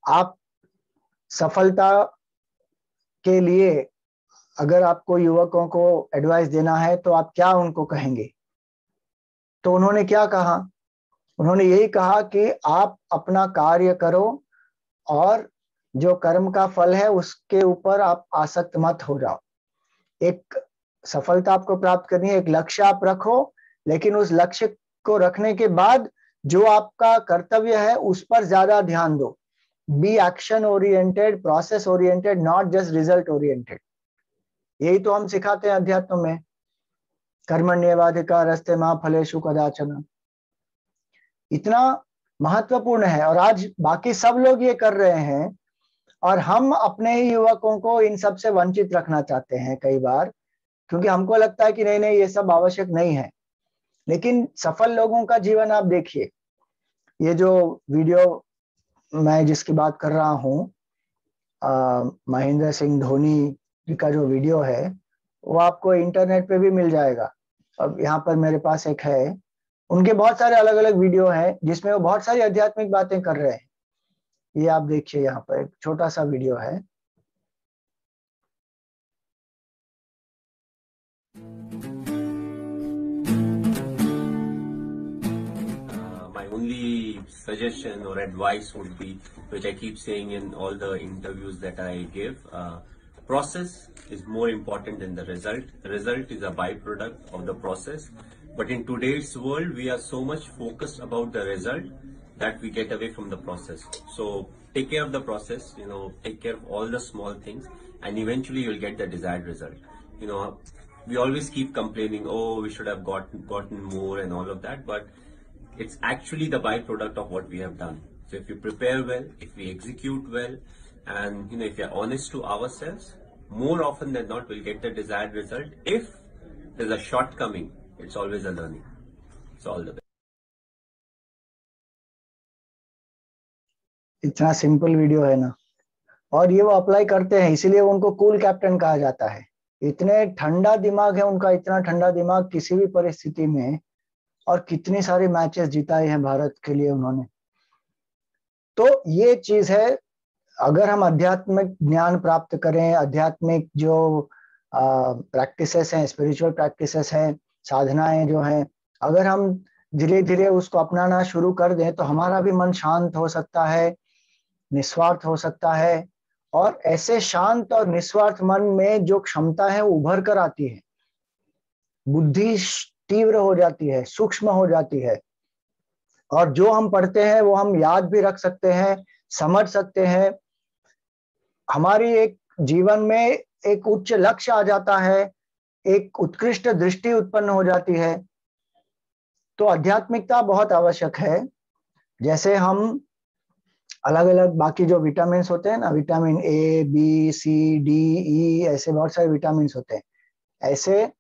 आप सफलता के लिए अगर आपको युवकों को एडवाइस देना है तो आप क्या उनको कहेंगे? तो उन्होंने क्या कहा? उन्होंने यही कहा कि आप अपना कार्य करो और जो कर्म का फल है उसके ऊपर आप आसक्त मत हो जाओ। एक सफलता आपको प्राप्त करनी है, एक लक्ष्य आप रखो, लेकिन उस लक्ष्य को रखने के बाद जो आपका कर्तव्य है उस पर ज्यादा ध्यान दो। Be action oriented, process oriented, not just result oriented. यही तो हम सिखाते हैं अध्यात्म में, कर्मण्येवाधिकारस्ते मा फलेषु कदाचन। इतना महत्वपूर्ण है और आज बाकी सब लोग ये कर रहे हैं और हम अपने ही युवकों को इन सब से वंचित रखना चाहते हैं कई बार, क्योंकि हमको लगता है कि नहीं नहीं ये सब आवश्यक नहीं है। लेकिन सफल लोगों का जीवन आप देखिए, ये जो वीडियो मैं जिसकी बात कर रहा हूँ, महेंद्र सिंह धोनी जी का जो वीडियो है वो आपको इंटरनेट पे भी मिल जाएगा। अब यहाँ पर मेरे पास एक है, उनके बहुत सारे अलग अलग वीडियो हैं जिसमें वो बहुत सारी आध्यात्मिक बातें कर रहे हैं। ये आप देखिए, यहाँ पर एक छोटा सा वीडियो है। My only suggestion or advice would be, which I keep saying in all the interviews that I give, process is more important than the result. Result is a byproduct of the process. But in today's world, we are so much focused about the result that we get away from the process. So take care of the process, you know, take care of all the small things and eventually you'll get the desired result. You know, we always keep complaining, oh, we should have gotten more and all of that, but it's actually the byproduct of what we have done. So if you prepare well, if we execute well, and you know, if we are honest to ourselves, more often than not, we'll get the desired result. If there's a shortcoming, it's always a learning. It's all the best. इतना simple video है ना, और ये वो apply करते हैं, इसीलिए उनको कूल कैप्टन कहा जाता है। इतने ठंडा दिमाग है उनका, इतना ठंडा दिमाग किसी भी परिस्थिति में, और कितने सारे मैचेस जिताए हैं भारत के लिए उन्होंने। तो ये चीज है, अगर हम आध्यात्मिक ज्ञान प्राप्त करें, आध्यात्मिक जो प्रैक्टिसेस हैं, स्पिरिचुअल प्रैक्टिसेस हैं, साधनाएं जो हैं, अगर हम धीरे धीरे उसको अपनाना शुरू कर दें तो हमारा भी मन शांत हो सकता है, निस्वार्थ हो सकता है। और ऐसे शांत और निस्वार्थ मन में जो क्षमता है वो उभर कर आती है, बुद्धि तीव्र हो जाती है, सूक्ष्म हो जाती है, और जो हम पढ़ते हैं वो हम याद भी रख सकते हैं, समझ सकते हैं। हमारी एक जीवन में एक उच्च लक्ष्य आ जाता है, एक उत्कृष्ट दृष्टि उत्पन्न हो जाती है। तो आध्यात्मिकता बहुत आवश्यक है। जैसे हम अलग अलग बाकी जो विटामिन होते हैं ना, vitamin A, B, C, D, E, ऐसे बहुत सारे विटामिन होते हैं, ऐसे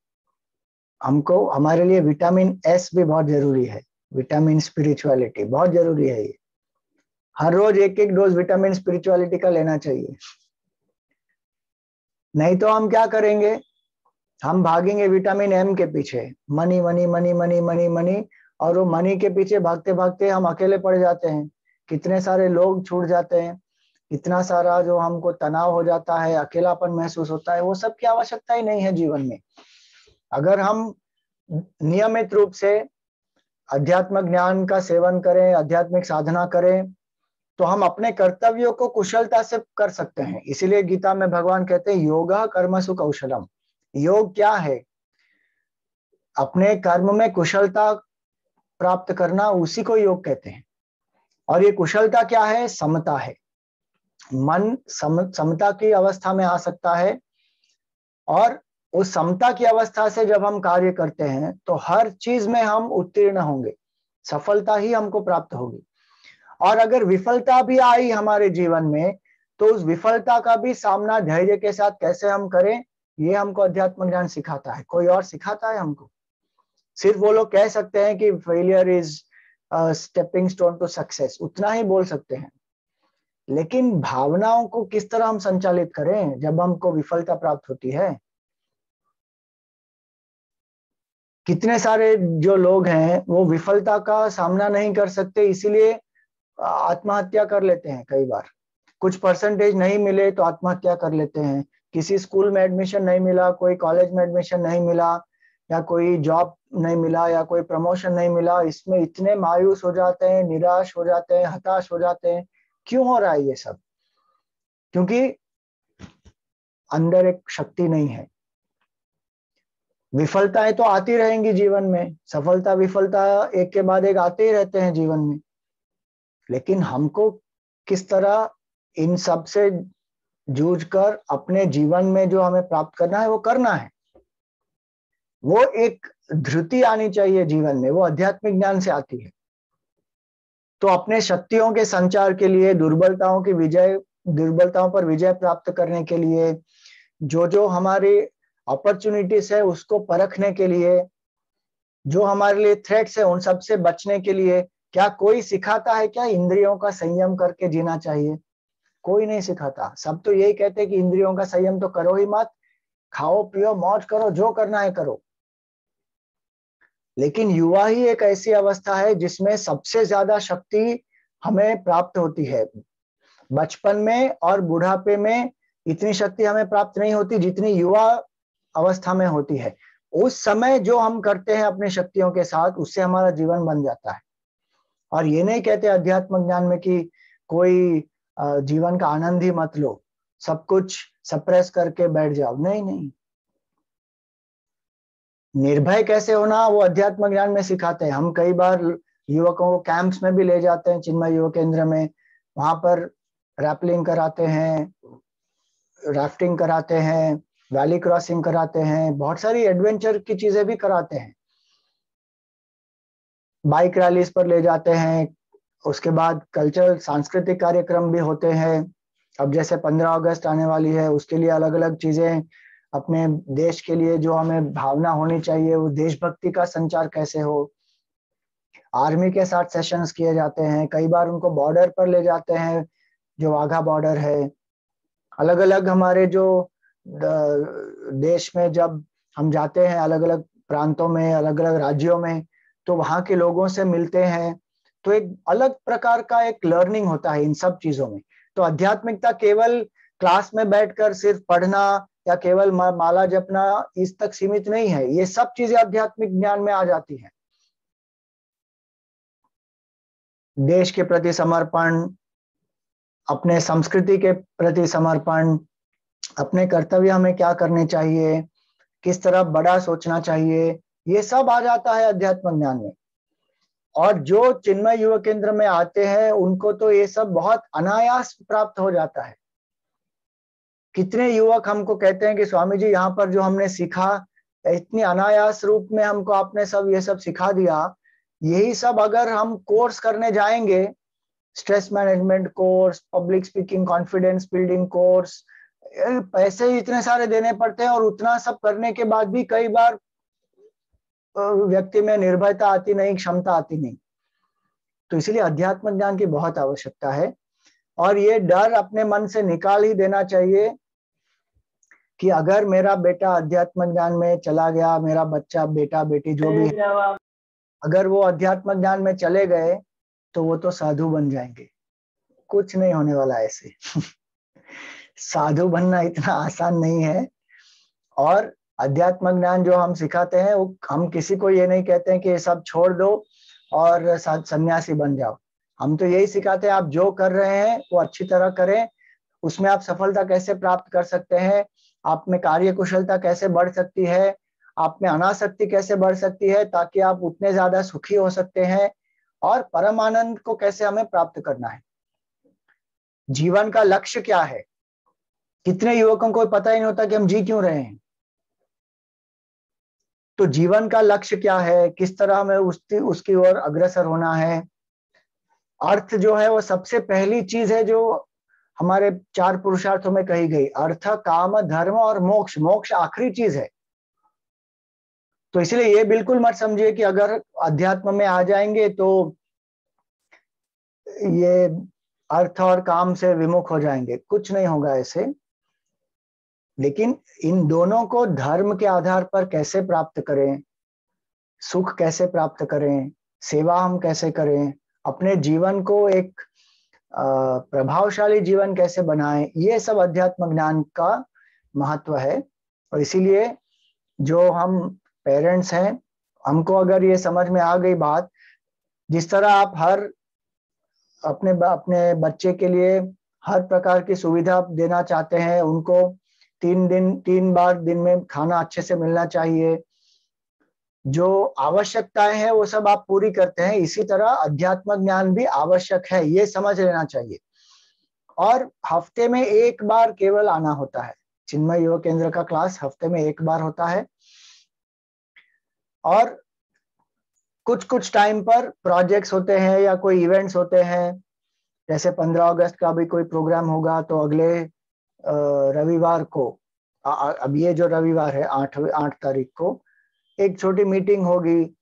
हमको हमारे लिए विटामिन एस भी बहुत जरूरी है। विटामिन स्पिरिचुअलिटी बहुत जरूरी है, ये हर रोज एक एक डोज विटामिन स्पिरिचुअलिटी का लेना चाहिए। नहीं तो हम क्या करेंगे, हम भागेंगे विटामिन एम के पीछे, money money money money money money, और वो मनी के पीछे भागते भागते हम अकेले पड़ जाते हैं। कितने सारे लोग छूट जाते हैं, इतना सारा जो हमको तनाव हो जाता है, अकेलापन महसूस होता है, वो सब की आवश्यकता ही नहीं है जीवन में। अगर हम नियमित रूप से आध्यात्मिक ज्ञान का सेवन करें, आध्यात्मिक साधना करें, तो हम अपने कर्तव्यों को कुशलता से कर सकते हैं। इसीलिए गीता में भगवान कहते हैं योगा कर्मसु कौशलम। योग क्या है? अपने कर्म में कुशलता प्राप्त करना, उसी को योग कहते हैं। और ये कुशलता क्या है? समता है। मन समता की अवस्था में आ सकता है, और उस समता की अवस्था से जब हम कार्य करते हैं तो हर चीज में हम उत्तीर्ण होंगे, सफलता ही हमको प्राप्त होगी। और अगर विफलता भी आई हमारे जीवन में तो उस विफलता का भी सामना धैर्य के साथ कैसे हम करें, ये हमको अध्यात्म ज्ञान सिखाता है, कोई और सिखाता है हमको? सिर्फ वो लोग कह सकते हैं कि failure is stepping stone to success, उतना ही बोल सकते हैं। लेकिन भावनाओं को किस तरह हम संचालित करें जब हमको विफलता प्राप्त होती है? कितने सारे जो लोग हैं वो विफलता का सामना नहीं कर सकते, इसीलिए आत्महत्या कर लेते हैं। कई बार कुछ परसेंटेज नहीं मिले तो आत्महत्या कर लेते हैं, किसी स्कूल में एडमिशन नहीं मिला, कोई कॉलेज में एडमिशन नहीं मिला, या कोई जॉब नहीं मिला, या कोई प्रमोशन नहीं मिला, इसमें इतने मायूस हो जाते हैं, निराश हो जाते हैं, हताश हो जाते हैं। क्यों हो रहा है ये सब? क्योंकि अंदर एक शक्ति नहीं है। विफलताएं तो आती रहेंगी जीवन में, सफलता विफलता एक के बाद एक आते ही रहते हैं जीवन में, लेकिन हमको किस तरह इन सब से जूझकर अपने जीवन में जो हमें प्राप्त करना है वो करना है। वो एक ध्रुति आनी चाहिए जीवन में, वो आध्यात्मिक ज्ञान से आती है। तो अपने शक्तियों के संचार के लिए, दुर्बलताओं पर विजय प्राप्त करने के लिए, जो जो हमारी अपॉर्चुनिटीज है उसको परखने के लिए, जो हमारे लिए थ्रेट्स है उन सब से बचने के लिए क्या कोई सिखाता है क्या? इंद्रियों का संयम करके जीना चाहिए? कोई नहीं सिखाता। सब तो यही कहते हैं कि इंद्रियों का संयम तो करो ही मत, खाओ पियो मौज करो, जो करना है करो। लेकिन युवा ही एक ऐसी अवस्था है जिसमें सबसे ज्यादा शक्ति हमें प्राप्त होती है। बचपन में और बुढ़ापे में इतनी शक्ति हमें प्राप्त नहीं होती जितनी युवा अवस्था में होती है। उस समय जो हम करते हैं अपनी शक्तियों के साथ, उससे हमारा जीवन बन जाता है। और ये नहीं कहते अध्यात्म ज्ञान में कि कोई जीवन का आनंद ही मत लो, सब कुछ सप्रेस करके बैठ जाओ। नहीं नहीं, निर्भय कैसे होना वो अध्यात्म ज्ञान में सिखाते हैं। हम कई बार युवकों को कैंप्स में भी ले जाते हैं, चिन्मय युवा केंद्र में, वहां पर रैपलिंग कराते हैं, राफ्टिंग कराते हैं, वैली क्रॉसिंग कराते हैं, बहुत सारी एडवेंचर की चीजें भी कराते हैं, बाइक रैलीज पर ले जाते हैं। उसके बाद कल्चरल सांस्कृतिक कार्यक्रम भी होते हैं। अब जैसे 15 अगस्त आने वाली है, उसके लिए अलग अलग चीजें अपने देश के लिए जो हमें भावना होनी चाहिए, वो देशभक्ति का संचार कैसे हो, आर्मी के साथ सेशंस किए जाते हैं। कई बार उनको बॉर्डर पर ले जाते हैं, जो वाघा बॉर्डर है। अलग अलग हमारे जो देश में जब हम जाते हैं, अलग अलग प्रांतों में, अलग अलग राज्यों में, तो वहाँ के लोगों से मिलते हैं, तो एक अलग प्रकार का एक लर्निंग होता है इन सब चीजों में। तो आध्यात्मिकता केवल क्लास में बैठकर सिर्फ पढ़ना या केवल माला जपना इस तक सीमित नहीं है। ये सब चीजें आध्यात्मिक ज्ञान में आ जाती हैं। देश के प्रति समर्पण, अपने संस्कृति के प्रति समर्पण, अपने कर्तव्य हमें क्या करने चाहिए, किस तरह बड़ा सोचना चाहिए, ये सब आ जाता है अध्यात्म ज्ञान में। और जो चिन्मय युवा केंद्र में आते हैं उनको तो ये सब बहुत अनायास प्राप्त हो जाता है। कितने युवक हमको कहते हैं कि स्वामी जी यहाँ पर जो हमने सीखा, इतनी अनायास रूप में हमको आपने सब ये सब सिखा दिया। यही सब अगर हम कोर्स करने जाएंगे, stress management course, public speaking, confidence building course, पैसे ही इतने सारे देने पड़ते हैं। और उतना सब करने के बाद भी कई बार व्यक्ति में निर्भयता आती नहीं, क्षमता आती नहीं। तो इसलिए अध्यात्म ज्ञान की बहुत आवश्यकता है। और ये डर अपने मन से निकाल ही देना चाहिए कि अगर मेरा बेटा अध्यात्म ज्ञान में चला गया, मेरा बच्चा, बेटा बेटी जो भी है, अगर वो अध्यात्म ज्ञान में चले गए तो वो तो साधु बन जाएंगे। कुछ नहीं होने वाला ऐसे साधु बनना इतना आसान नहीं है। और अध्यात्म ज्ञान जो हम सिखाते हैं, वो हम किसी को ये नहीं कहते हैं कि ये सब छोड़ दो और सन्यासी बन जाओ। हम तो यही सिखाते हैं आप जो कर रहे हैं वो अच्छी तरह करें, उसमें आप सफलता कैसे प्राप्त कर सकते हैं, आप में कार्यकुशलता कैसे बढ़ सकती है, आप में अनासक्ति कैसे बढ़ सकती है, ताकि आप उतने ज्यादा सुखी हो सकते हैं, और परमानंद को कैसे हमें प्राप्त करना है, जीवन का लक्ष्य क्या है। कितने युवकों को पता ही नहीं होता कि हम जी क्यों रहे हैं। तो जीवन का लक्ष्य क्या है, किस तरह हमें उसकी ओर अग्रसर होना है। अर्थ जो है वो सबसे पहली चीज है जो हमारे 4 पुरुषार्थों में कही गई। अर्थ, काम, धर्म और मोक्ष। मोक्ष आखिरी चीज है। तो इसलिए ये बिल्कुल मत समझिए कि अगर अध्यात्म में आ जाएंगे तो ये अर्थ और काम से विमुख हो जाएंगे। कुछ नहीं होगा ऐसे। लेकिन इन दोनों को धर्म के आधार पर कैसे प्राप्त करें, सुख कैसे प्राप्त करें, सेवा हम कैसे करें, अपने जीवन को एक प्रभावशाली जीवन कैसे बनाएं, ये सब अध्यात्म ज्ञान का महत्व है। और इसीलिए जो हम पेरेंट्स हैं, हमको अगर ये समझ में आ गई बात, जिस तरह आप हर अपने बच्चे के लिए हर प्रकार की सुविधा देना चाहते हैं, उनको 3 बार दिन में खाना अच्छे से मिलना चाहिए, जो आवश्यकताएं हैं वो सब आप पूरी करते हैं, इसी तरह अध्यात्म ज्ञान भी आवश्यक है, ये समझ लेना चाहिए। और हफ्ते में 1 बार केवल आना होता है, चिन्मय योग केंद्र का क्लास हफ्ते में 1 बार होता है। और कुछ कुछ टाइम पर प्रोजेक्ट्स होते हैं या कोई इवेंट्स होते हैं, जैसे 15 अगस्त का भी कोई प्रोग्राम होगा तो अगले रविवार को, अब ये जो रविवार है 8 तारीख को एक छोटी मीटिंग होगी,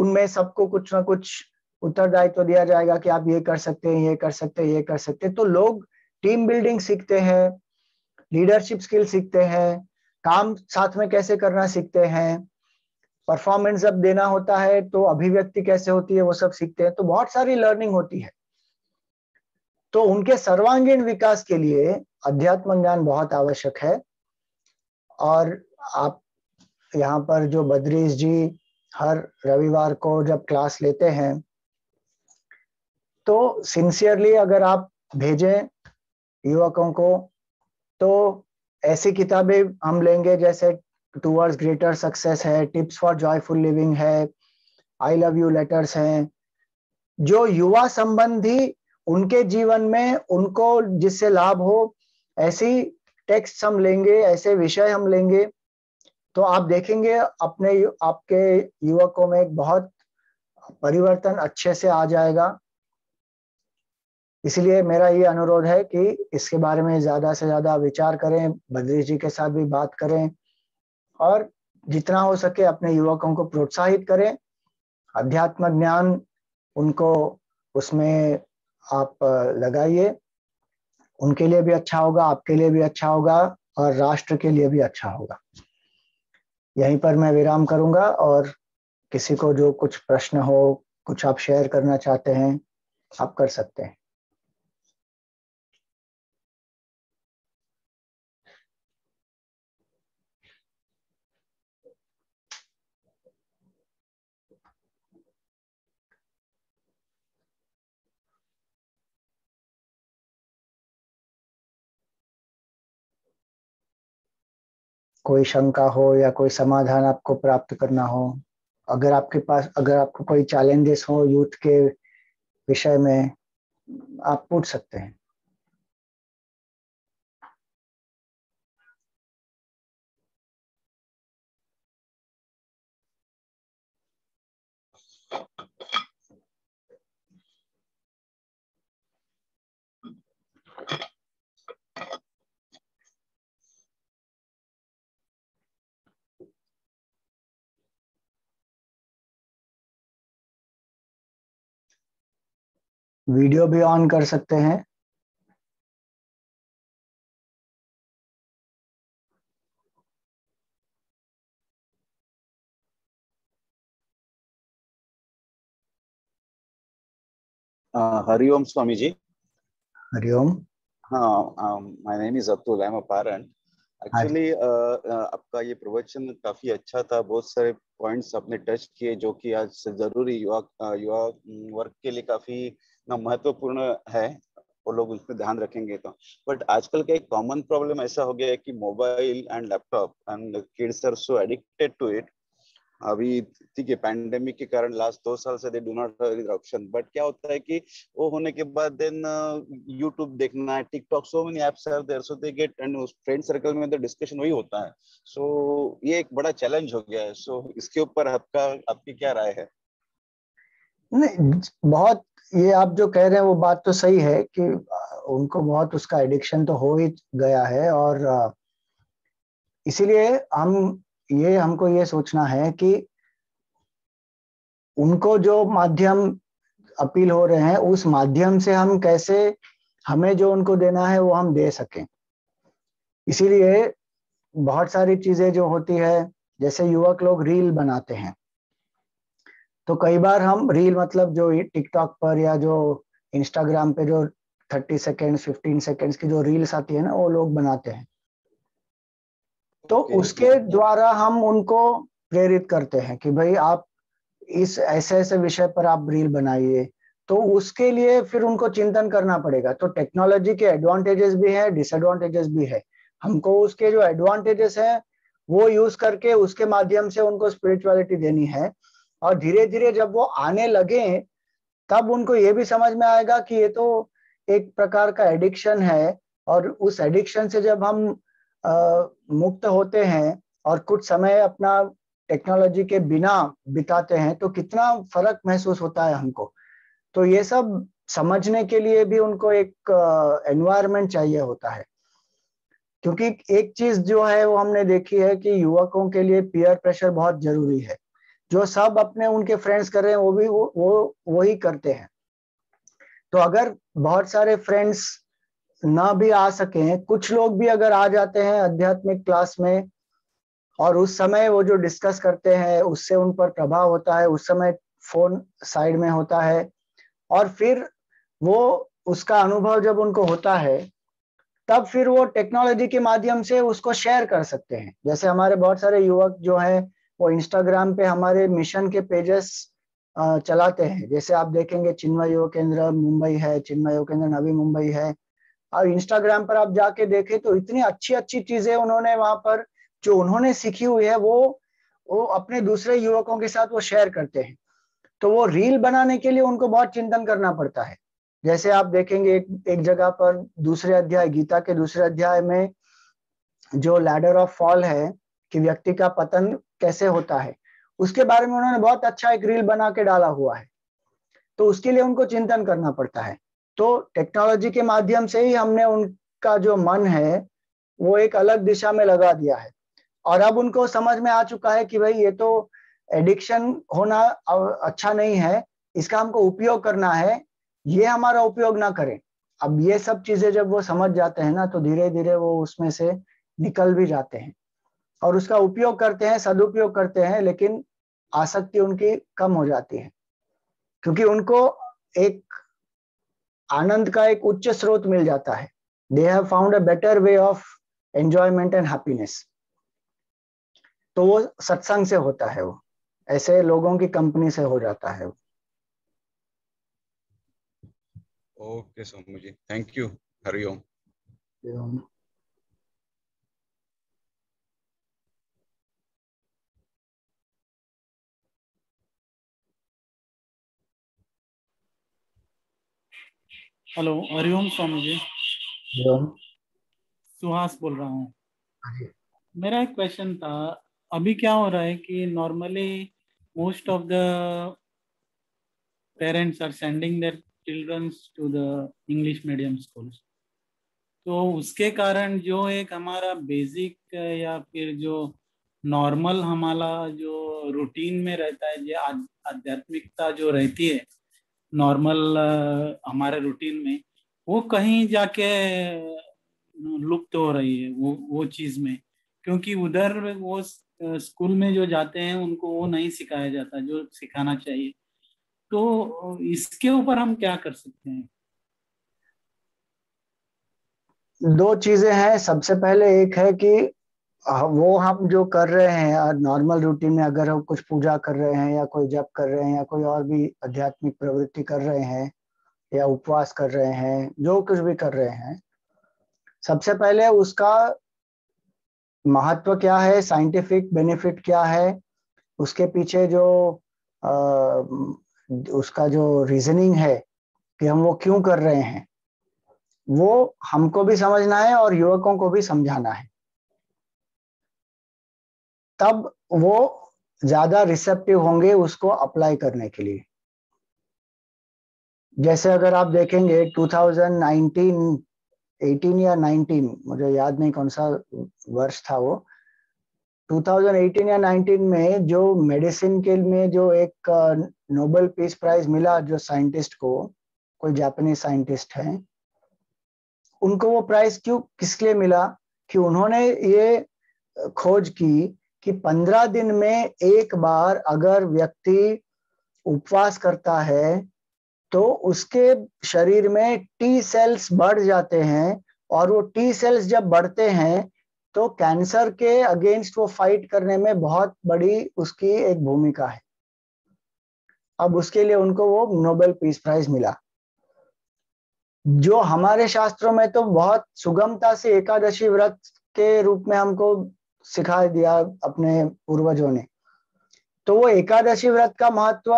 उनमें सबको कुछ ना कुछ उत्तरदायित्व तो दिया जाएगा कि आप ये कर सकते हैं, ये कर सकते हैं, ये कर सकते हैं। तो लोग टीम बिल्डिंग सीखते हैं, लीडरशिप स्किल सीखते हैं, काम साथ में कैसे करना सीखते हैं, परफॉर्मेंस जब देना होता है तो अभिव्यक्ति कैसे होती है वो सब सीखते हैं। तो बहुत सारी लर्निंग होती है। तो उनके सर्वांगीण विकास के लिए अध्यात्म ज्ञान बहुत आवश्यक है। और आप यहाँ पर जो बद्रीश जी हर रविवार को जब क्लास लेते हैं तो सिंसियरली अगर आप भेजें युवकों को तो ऐसी किताबें हम लेंगे जैसे टूवर्ड्स ग्रेटर सक्सेस है, टिप्स फॉर जॉयफुल लिविंग है, आई लव यू लेटर्स हैं, जो युवा संबंधी उनके जीवन में उनको जिससे लाभ हो ऐसी टेक्स्ट हम लेंगे, ऐसे विषय हम लेंगे। तो आप देखेंगे अपने आपके युवकों में एक बहुत परिवर्तन अच्छे से आ जाएगा। इसलिए मेरा ये अनुरोध है कि इसके बारे में ज्यादा से ज्यादा विचार करें, बद्रीश जी के साथ भी बात करें और जितना हो सके अपने युवकों को प्रोत्साहित करें। अध्यात्म ज्ञान उनको उसमें आप लगाइए, उनके लिए भी अच्छा होगा, आपके लिए भी अच्छा होगा और राष्ट्र के लिए भी अच्छा होगा। यहीं पर मैं विराम करूंगा और किसी को जो कुछ प्रश्न हो, कुछ आप शेयर करना चाहते हैं, आप कर सकते हैं। कोई शंका हो या कोई समाधान आपको प्राप्त करना हो, अगर आपको कोई चैलेंजेस हो यूथ के विषय में, आप पूछ सकते हैं। वीडियो भी ऑन कर सकते हैं। हरिओम स्वामी जी। हरिओम। हाँ, my name is Abdul, I am a parent. Actually आपका ये प्रवचन काफी अच्छा था, बहुत सारे पॉइंट्स आपने टच किए जो कि आज जरूरी युवा वर्ग के लिए काफी महत्वपूर्ण है, वो लोग उस पर ध्यान रखेंगे तो। बट आजकल का एक कॉमन प्रॉब्लम ऐसा हो गया है कि mobile and laptop and kids are so addicted to it. अभी ठीक है, पैंडेमिक के कारण लास्ट 2 साल से they do not have other option. But क्या होता है कि वो होने के बाद देन यूट्यूब देखना है, TikTok, so many apps are there, so they get, and उस फ्रेंड सर्कल में तो डिस्कशन वही होता है। सो ये एक बड़ा चैलेंज हो गया है। सो इसके ऊपर आपकी क्या राय है? नहीं, बहुत ये आप जो कह रहे हैं वो बात तो सही है कि उनको बहुत उसका एडिक्शन तो हो ही गया है। और इसीलिए हमको ये सोचना है कि उनको जो माध्यम अपील हो रहे हैं उस माध्यम से हम कैसे, हमें जो उनको देना है वो हम दे सकें। इसीलिए बहुत सारी चीजें जो होती है, जैसे युवक लोग रील बनाते हैं, तो कई बार हम रील मतलब जो टिकटॉक पर या जो इंस्टाग्राम पे जो 30 सेकेंड 15 सेकेंड्स की जो रील्स आती है ना, वो लोग बनाते हैं। तो उसके द्वारा हम उनको प्रेरित करते हैं कि भाई आप इस ऐसे ऐसे विषय पर आप रील बनाइए, तो उसके लिए फिर उनको चिंतन करना पड़ेगा। तो टेक्नोलॉजी के एडवांटेजेस भी है, डिसएडवांटेजेस भी है। हमको उसके जो एडवांटेजेस हैं वो यूज करके उसके माध्यम से उनको स्पिरिचुअलिटी देनी है, और धीरे धीरे जब वो आने लगे तब उनको ये भी समझ में आएगा कि ये तो एक प्रकार का एडिक्शन है, और उस एडिक्शन से जब हम मुक्त होते हैं और कुछ समय अपना टेक्नोलॉजी के बिना बिताते हैं तो कितना फर्क महसूस होता है हमको। तो ये सब समझने के लिए भी उनको एक एनवायरनमेंट चाहिए होता है, क्योंकि एक चीज जो है वो हमने देखी है कि युवकों के लिए पीयर प्रेशर बहुत जरूरी है। जो सब अपने उनके फ्रेंड्स कर रहे हैं वो भी वही करते हैं। तो अगर बहुत सारे फ्रेंड्स ना भी आ सके, कुछ लोग भी अगर आ जाते हैं आध्यात्मिक क्लास में और उस समय वो जो डिस्कस करते हैं उससे उन पर प्रभाव होता है, उस समय फोन साइड में होता है, और फिर वो उसका अनुभव जब उनको होता है तब फिर वो टेक्नोलॉजी के माध्यम से उसको शेयर कर सकते हैं। जैसे हमारे बहुत सारे युवक जो हैं वो इंस्टाग्राम पे हमारे मिशन के पेजेस चलाते हैं। जैसे आप देखेंगे चिन्मय योग केंद्र मुंबई है, चिन्मय योग केंद्र नवी मुंबई है, और इंस्टाग्राम पर आप जाके देखें तो इतनी अच्छी अच्छी चीजें उन्होंने वहां पर जो उन्होंने सीखी हुई है वो अपने दूसरे युवकों के साथ वो शेयर करते हैं। तो वो रील बनाने के लिए उनको बहुत चिंतन करना पड़ता है। जैसे आप देखेंगे एक जगह पर दूसरे अध्याय, गीता के दूसरे अध्याय में जो लैडर ऑफ फॉल है कि व्यक्ति का पतन कैसे होता है, उसके बारे में उन्होंने बहुत अच्छा एक रील बना के डाला हुआ है। तो उसके लिए उनको चिंतन करना पड़ता है। तो टेक्नोलॉजी के माध्यम से ही हमने उनका जो मन है वो एक अलग दिशा में लगा दिया है, और अब उनको समझ में आ चुका है कि भाई ये तो एडिक्शन होना अच्छा नहीं है, इसका हमको उपयोग करना है, ये हमारा उपयोग ना करें। अब ये सब चीजें जब वो समझ जाते हैं ना तो धीरे धीरे वो उसमें से निकल भी जाते हैं और उसका उपयोग करते हैं, सदुपयोग करते हैं, लेकिन आसक्ति उनकी कम हो जाती है क्योंकि उनको एक आनंद का एक उच्च स्रोत मिल जाता है। They have found a better way of enjoyment and happiness. तो वो सत्संग से होता है, वो ऐसे लोगों की कंपनी से हो जाता है। Okay Swami ji, thank you. हरिओम। हेलो, हरिओम स्वामी जी। सुहास बोल रहा हूँ। मेरा एक क्वेश्चन था, अभी क्या हो रहा है कि normally most of the parents are sending their childrens to the English medium schools, तो उसके कारण जो एक हमारा बेसिक या फिर जो नॉर्मल हमारा जो रूटीन में रहता है, जो आध्यात्मिकता जो रहती है नॉर्मल हमारे रूटीन में, वो कहीं जाके लुप्त हो रही है वो चीज़ में, क्योंकि उधर वो स्कूल में जो जाते हैं उनको वो नहीं सिखाया जाता जो सिखाना चाहिए। तो इसके ऊपर हम क्या कर सकते हैं? दो चीजें हैं। सबसे पहले एक है कि वो हम जो कर रहे हैं नॉर्मल रूटीन में, अगर हम कुछ पूजा कर रहे हैं या कोई जप कर रहे हैं या कोई और भी आध्यात्मिक प्रवृत्ति कर रहे हैं या उपवास कर रहे हैं, जो कुछ भी कर रहे हैं, सबसे पहले उसका महत्व क्या है, साइंटिफिक बेनिफिट क्या है, उसके पीछे जो उसका जो रीजनिंग है कि हम वो क्यों कर रहे हैं, वो हमको भी समझना है और युवकों को भी समझाना है, तब वो ज्यादा रिसेप्टिव होंगे उसको अप्लाई करने के लिए। जैसे अगर आप देखेंगे 2018 या 19, मुझे याद नहीं कौन सा वर्ष था वो, 2018 या 19 में जो मेडिसिन के में जो एक नोबेल पीस प्राइज मिला, जो साइंटिस्ट को, कोई जापानी साइंटिस्ट है, उनको वो प्राइज क्यों किसके लिए मिला कि उन्होंने ये खोज की कि 15 दिन में एक बार अगर व्यक्ति उपवास करता है तो उसके शरीर में टी सेल्स बढ़ जाते हैं, और वो टी सेल्स जब बढ़ते हैं तो कैंसर के अगेंस्ट वो फाइट करने में बहुत बड़ी उसकी एक भूमिका है। अब उसके लिए उनको वो नोबेल पीस प्राइज मिला। जो हमारे शास्त्रों में तो बहुत सुगमता से एकादशी व्रत के रूप में हमको सिखा दिया अपने पूर्वजों ने, तो वो एकादशी व्रत का महत्व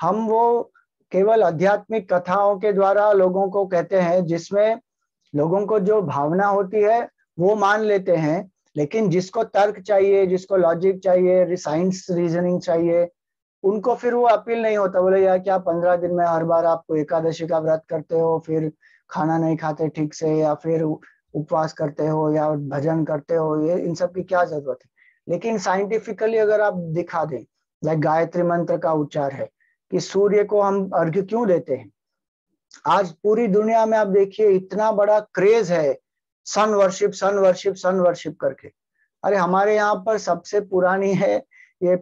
हम वो केवल आध्यात्मिक कथाओं के द्वारा लोगों को कहते हैं, जिसमें लोगों को जो भावना होती है वो मान लेते हैं, लेकिन जिसको तर्क चाहिए, जिसको लॉजिक चाहिए, साइंस रीजनिंग चाहिए, उनको फिर वो अपील नहीं होता। बोले यार क्या 15 दिन में हर बार आपको एकादशी का व्रत करते हो, फिर खाना नहीं खाते ठीक से, या फिर उपवास करते हो या भजन करते हो, ये इन सब की क्या जरूरत है। लेकिन साइंटिफिकली अगर आप दिखा दें, लाइक गायत्री मंत्र का उच्चार है कि सूर्य को हम अर्घ्य क्यों देते हैं। आज पूरी दुनिया में आप देखिए इतना बड़ा क्रेज है sun worship, sun worship, sun worship करके। अरे हमारे यहाँ पर सबसे पुरानी है ये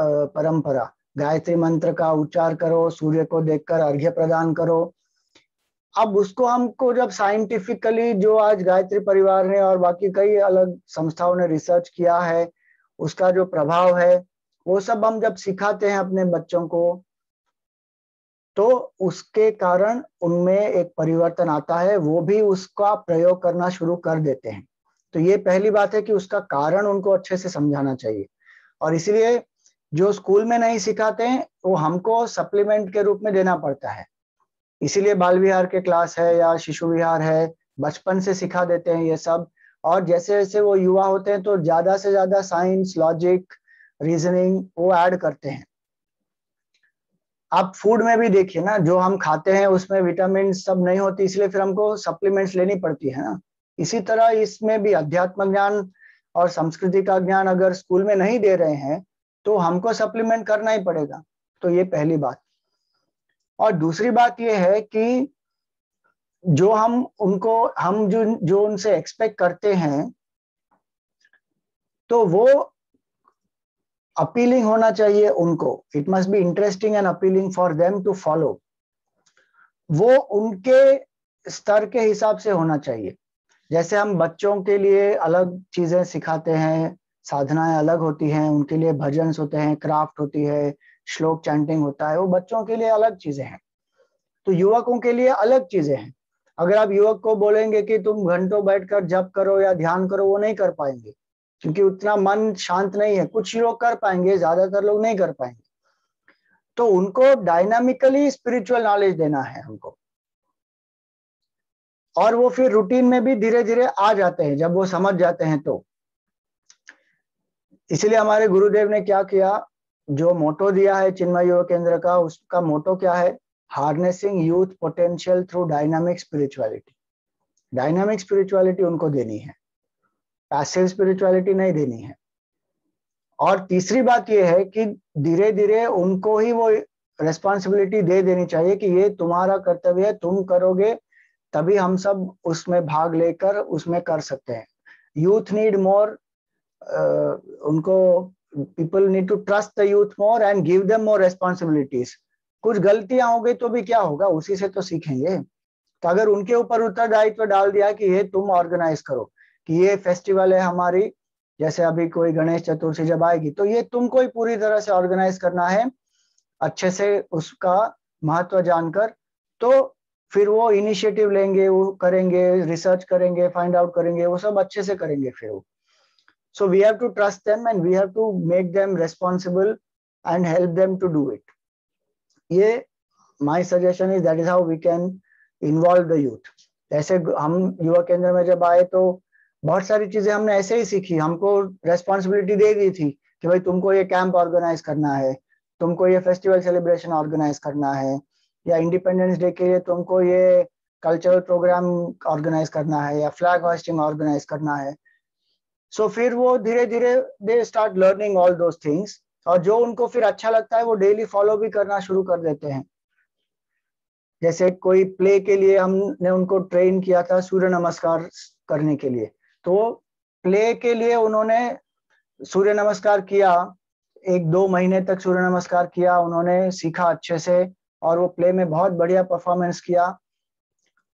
परंपरा, गायत्री मंत्र का उच्चार करो, सूर्य को देखकर अर्घ्य प्रदान करो। अब उसको हमको जब साइंटिफिकली, जो आज गायत्री परिवार ने और बाकी कई अलग संस्थाओं ने रिसर्च किया है, उसका जो प्रभाव है, वो सब हम जब सिखाते हैं अपने बच्चों को, तो उसके कारण उनमें एक परिवर्तन आता है, वो भी उसका प्रयोग करना शुरू कर देते हैं। तो ये पहली बात है कि उसका कारण उनको अच्छे से समझाना चाहिए। और इसलिए जो स्कूल में नहीं सिखाते हैं वो हमको सप्लीमेंट के रूप में देना पड़ता है। इसीलिए बाल विहार के क्लास है या शिशु विहार है, बचपन से सिखा देते हैं ये सब। और जैसे जैसे वो युवा होते हैं तो ज्यादा से ज्यादा साइंस, लॉजिक, रीजनिंग वो ऐड करते हैं। आप फूड में भी देखिए ना, जो हम खाते हैं उसमें विटामिन सब नहीं होती, इसलिए फिर हमको सप्लीमेंट्स लेनी पड़ती है ना। इसी तरह इसमें भी अध्यात्म ज्ञान और संस्कृति का ज्ञान अगर स्कूल में नहीं दे रहे हैं तो हमको सप्लीमेंट करना ही पड़ेगा। तो ये पहली बात। और दूसरी बात यह है कि जो हम उनको जो उनसे एक्सपेक्ट करते हैं तो वो अपीलिंग होना चाहिए उनको। It must be interesting and appealing for them to follow. वो उनके स्तर के हिसाब से होना चाहिए। जैसे हम बच्चों के लिए अलग चीजें सिखाते हैं, साधनाएं अलग होती हैं, उनके लिए भजन होते हैं, क्राफ्ट होती है, श्लोक चैंटिंग होता है, वो बच्चों के लिए अलग चीजें हैं। तो युवकों के लिए अलग चीजें हैं। अगर आप युवक को बोलेंगे कि तुम घंटों बैठकर जप करो या ध्यान करो, वो नहीं कर पाएंगे, क्योंकि उतना मन शांत नहीं है। कुछ लोग कर पाएंगे, ज्यादातर लोग नहीं कर पाएंगे। तो उनको डायनामिकली स्पिरिचुअल नॉलेज देना है हमको, और वो फिर रूटीन में भी धीरे धीरे आ जाते हैं जब वो समझ जाते हैं। तो इसलिए हमारे गुरुदेव ने क्या किया, जो मोटो दिया है चिन्मय युवा केंद्र का, उसका मोटो क्या है, harnessing youth potential through dynamic spirituality. Dynamic spirituality उनको देनी है, पैसिव स्पिरिचुअलिटी नहीं देनी है। और तीसरी बात यह है कि धीरे धीरे उनको ही वो रिस्पॉन्सिबिलिटी दे देनी चाहिए कि ये तुम्हारा कर्तव्य है, तुम करोगे तभी हम सब उसमें भाग लेकर उसमें कर सकते हैं। यूथ नीड मोर, उनको people need to trust the youth more and give them more responsibilities. कुछ गलतियां हो गई तो भी क्या होगा, उसी से तो सीखेंगे। तो अगर उनके ऊपर उत्तरदायित्व डाल दिया कि ये तुम ऑर्गेनाइज करो, कि ये फेस्टिवल है हमारी, जैसे अभी कोई गणेश चतुर्थी जब आएगी तो ये तुमको ही पूरी तरह से ऑर्गेनाइज करना है, अच्छे से उसका महत्व जानकर, तो फिर वो इनिशिएटिव लेंगे, वो करेंगे, रिसर्च करेंगे, फाइंड आउट करेंगे, वो सब अच्छे से करेंगे फिर वो। So we have to trust them and we have to make them responsible and help them to do it. Yeah, my suggestion is that is how we can involve the youth. ऐसे हम युवा केंद्र में जब आए तो बहुत सारी चीजें हमने ऐसे ही सीखी। हमको रेस्पॉन्सिबिलिटी दे दी थी कि भाई तुमको ये कैंप ऑर्गेनाइज करना है, तुमको ये फेस्टिवल सेलिब्रेशन ऑर्गेनाइज करना है, या इंडिपेंडेंस डे के लिए तुमको ये कल्चरल प्रोग्राम ऑर्गेनाइज करना है, या फ्लैग होस्टिंग ऑर्गेनाइज करना है। सो फिर वो धीरे धीरे they start learning all those things, और जो उनको फिर अच्छा लगता है वो डेली फॉलो भी करना शुरू कर देते हैं। जैसे कोई प्ले के लिए हमने उनको ट्रेन किया था सूर्य नमस्कार करने के लिए, तो प्ले के लिए उन्होंने सूर्य नमस्कार किया, 1-2 महीने तक सूर्य नमस्कार किया, उन्होंने सीखा अच्छे से, और वो प्ले में बहुत बढ़िया परफॉर्मेंस किया।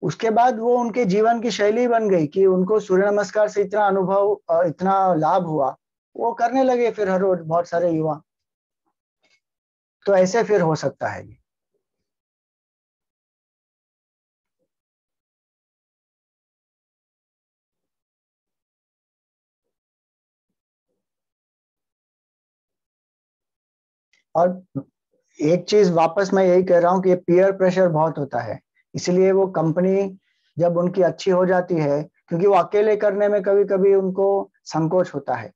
उसके बाद वो उनके जीवन की शैली बन गई कि उनको सूर्य नमस्कार से इतना अनुभव, इतना लाभ हुआ, वो करने लगे फिर हर रोज बहुत सारे युवा। तो ऐसे फिर हो सकता है ये। और एक चीज वापस मैं यही कह रहा हूँ कि ये पीयर प्रेशर बहुत होता है, इसलिए वो कंपनी जब उनकी अच्छी हो जाती है, क्योंकि वो अकेले करने में कभी कभी उनको संकोच होता है,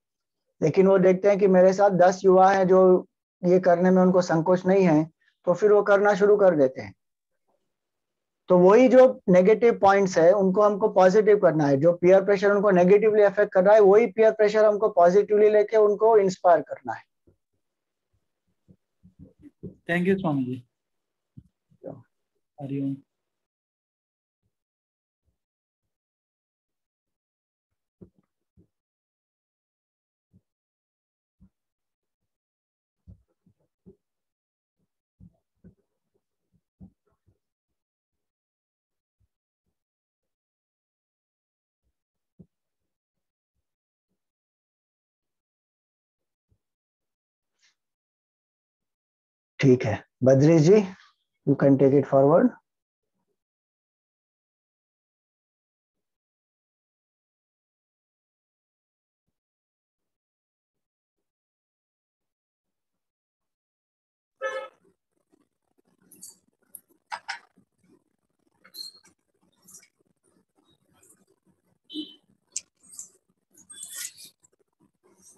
लेकिन वो देखते हैं कि मेरे साथ 10 युवा हैं जो ये करने में उनको संकोच नहीं है, तो फिर वो करना शुरू कर देते हैं। तो वही जो नेगेटिव पॉइंट्स है उनको हमको पॉजिटिव करना है, जो पीयर प्रेशर उनको नेगेटिवली अफेक्ट कर रहा है वही पीयर प्रेशर हमको पॉजिटिवली लेके उनको इंस्पायर करना है। Thank you Swami ji. हरिओम। ठीक है Badrish ji, you can take it forward.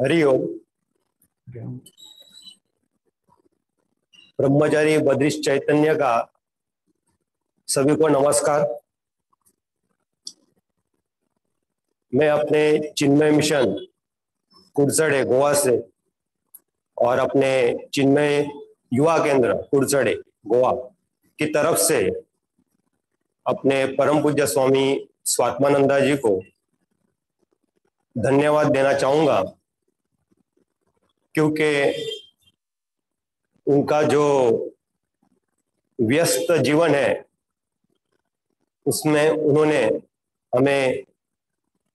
हरिओम। ब्रह्मचारी बद्रीश चैतन्य का सभी को नमस्कार। मैं अपने चिन्मय मिशन कुड़सड़े गोवा से और अपने चिन्मय युवा केंद्र कुड़सड़े गोवा की तरफ से अपने परम पूज्य स्वामी स्वात्मानंदा जी को धन्यवाद देना चाहूँगा, क्योंकि उनका जो व्यस्त जीवन है उसमें उन्होंने हमें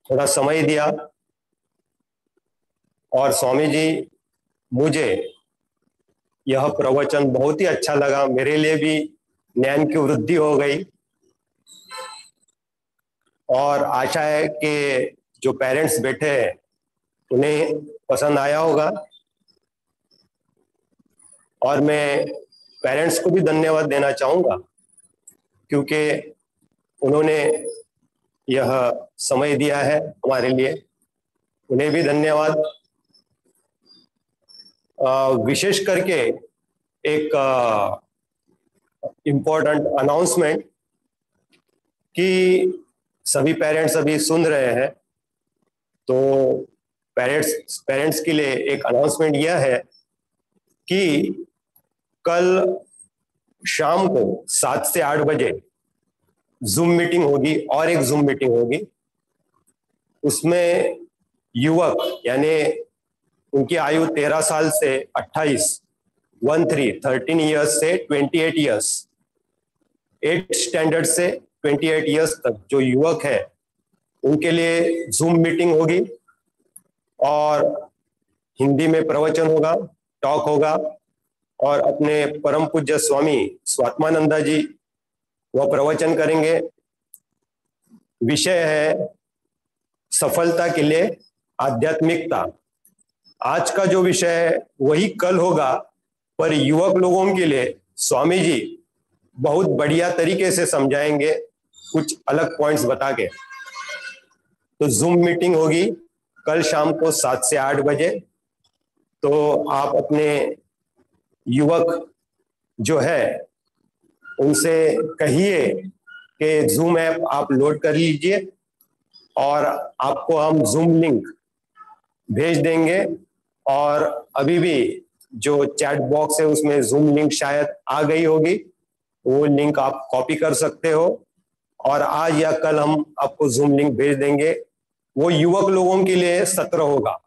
थोड़ा समय दिया और स्वामी जी मुझे यह प्रवचन बहुत ही अच्छा लगा, मेरे लिए भी ज्ञान की वृद्धि हो गई। और आशा है कि जो पेरेंट्स बैठे हैं उन्हें पसंद आया होगा। और मैं पेरेंट्स को भी धन्यवाद देना चाहूँगा क्योंकि उन्होंने यह समय दिया है हमारे लिए, उन्हें भी धन्यवाद। विशेष करके एक इम्पोर्टेंट अनाउंसमेंट कि सभी पेरेंट्स अभी सुन रहे हैं, तो पेरेंट्स के लिए एक अनाउंसमेंट यह है कि कल शाम को 7 से 8 बजे जूम मीटिंग होगी और एक जूम मीटिंग होगी। उसमें युवक यानी उनकी आयु 13 साल से 13 इयर्स से 28 इयर्स, 8 स्टैंडर्ड से 28 इयर्स तक जो युवक है उनके लिए जूम मीटिंग होगी और हिंदी में प्रवचन होगा, टॉक होगा। और अपने परम पूज्य स्वामी स्वात्मानंदा जी वह प्रवचन करेंगे। विषय है सफलता के लिए आध्यात्मिकता। आज का जो विषय है वही कल होगा, पर युवक लोगों के लिए स्वामी जी बहुत बढ़िया तरीके से समझाएंगे, कुछ अलग पॉइंट्स बता के। तो जूम मीटिंग होगी कल शाम को 7 से 8 बजे। तो आप अपने युवक जो है उनसे कहिए कि जूम ऐप आप लोड कर लीजिए और आपको हम जूम लिंक भेज देंगे। और अभी भी जो चैट बॉक्स है उसमें जूम लिंक शायद आ गई होगी, वो लिंक आप कॉपी कर सकते हो और आज या कल हम आपको जूम लिंक भेज देंगे। वो युवक लोगों के लिए सत्र होगा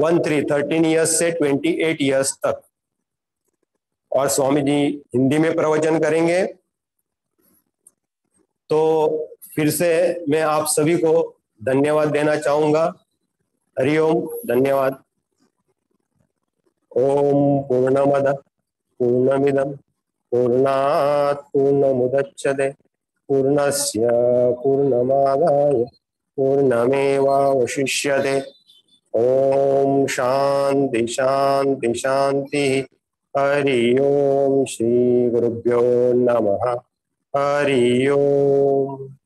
13 इयर्स से 28 इयर्स तक। और स्वामी जी हिंदी में प्रवचन करेंगे। तो फिर से मैं आप सभी को धन्यवाद देना चाहूंगा। हरिओम, धन्यवाद। ओम पूर्णमद पूर्णमिदं पूर्णात् पूर्णमुदच्यते पूर्णस्य पूर्णमादाय पूर्णमेवावशिष्यते। ओम शांति शांति शांति। हरि ओम श्री गुरुभ्यो नमः। हरि ओम।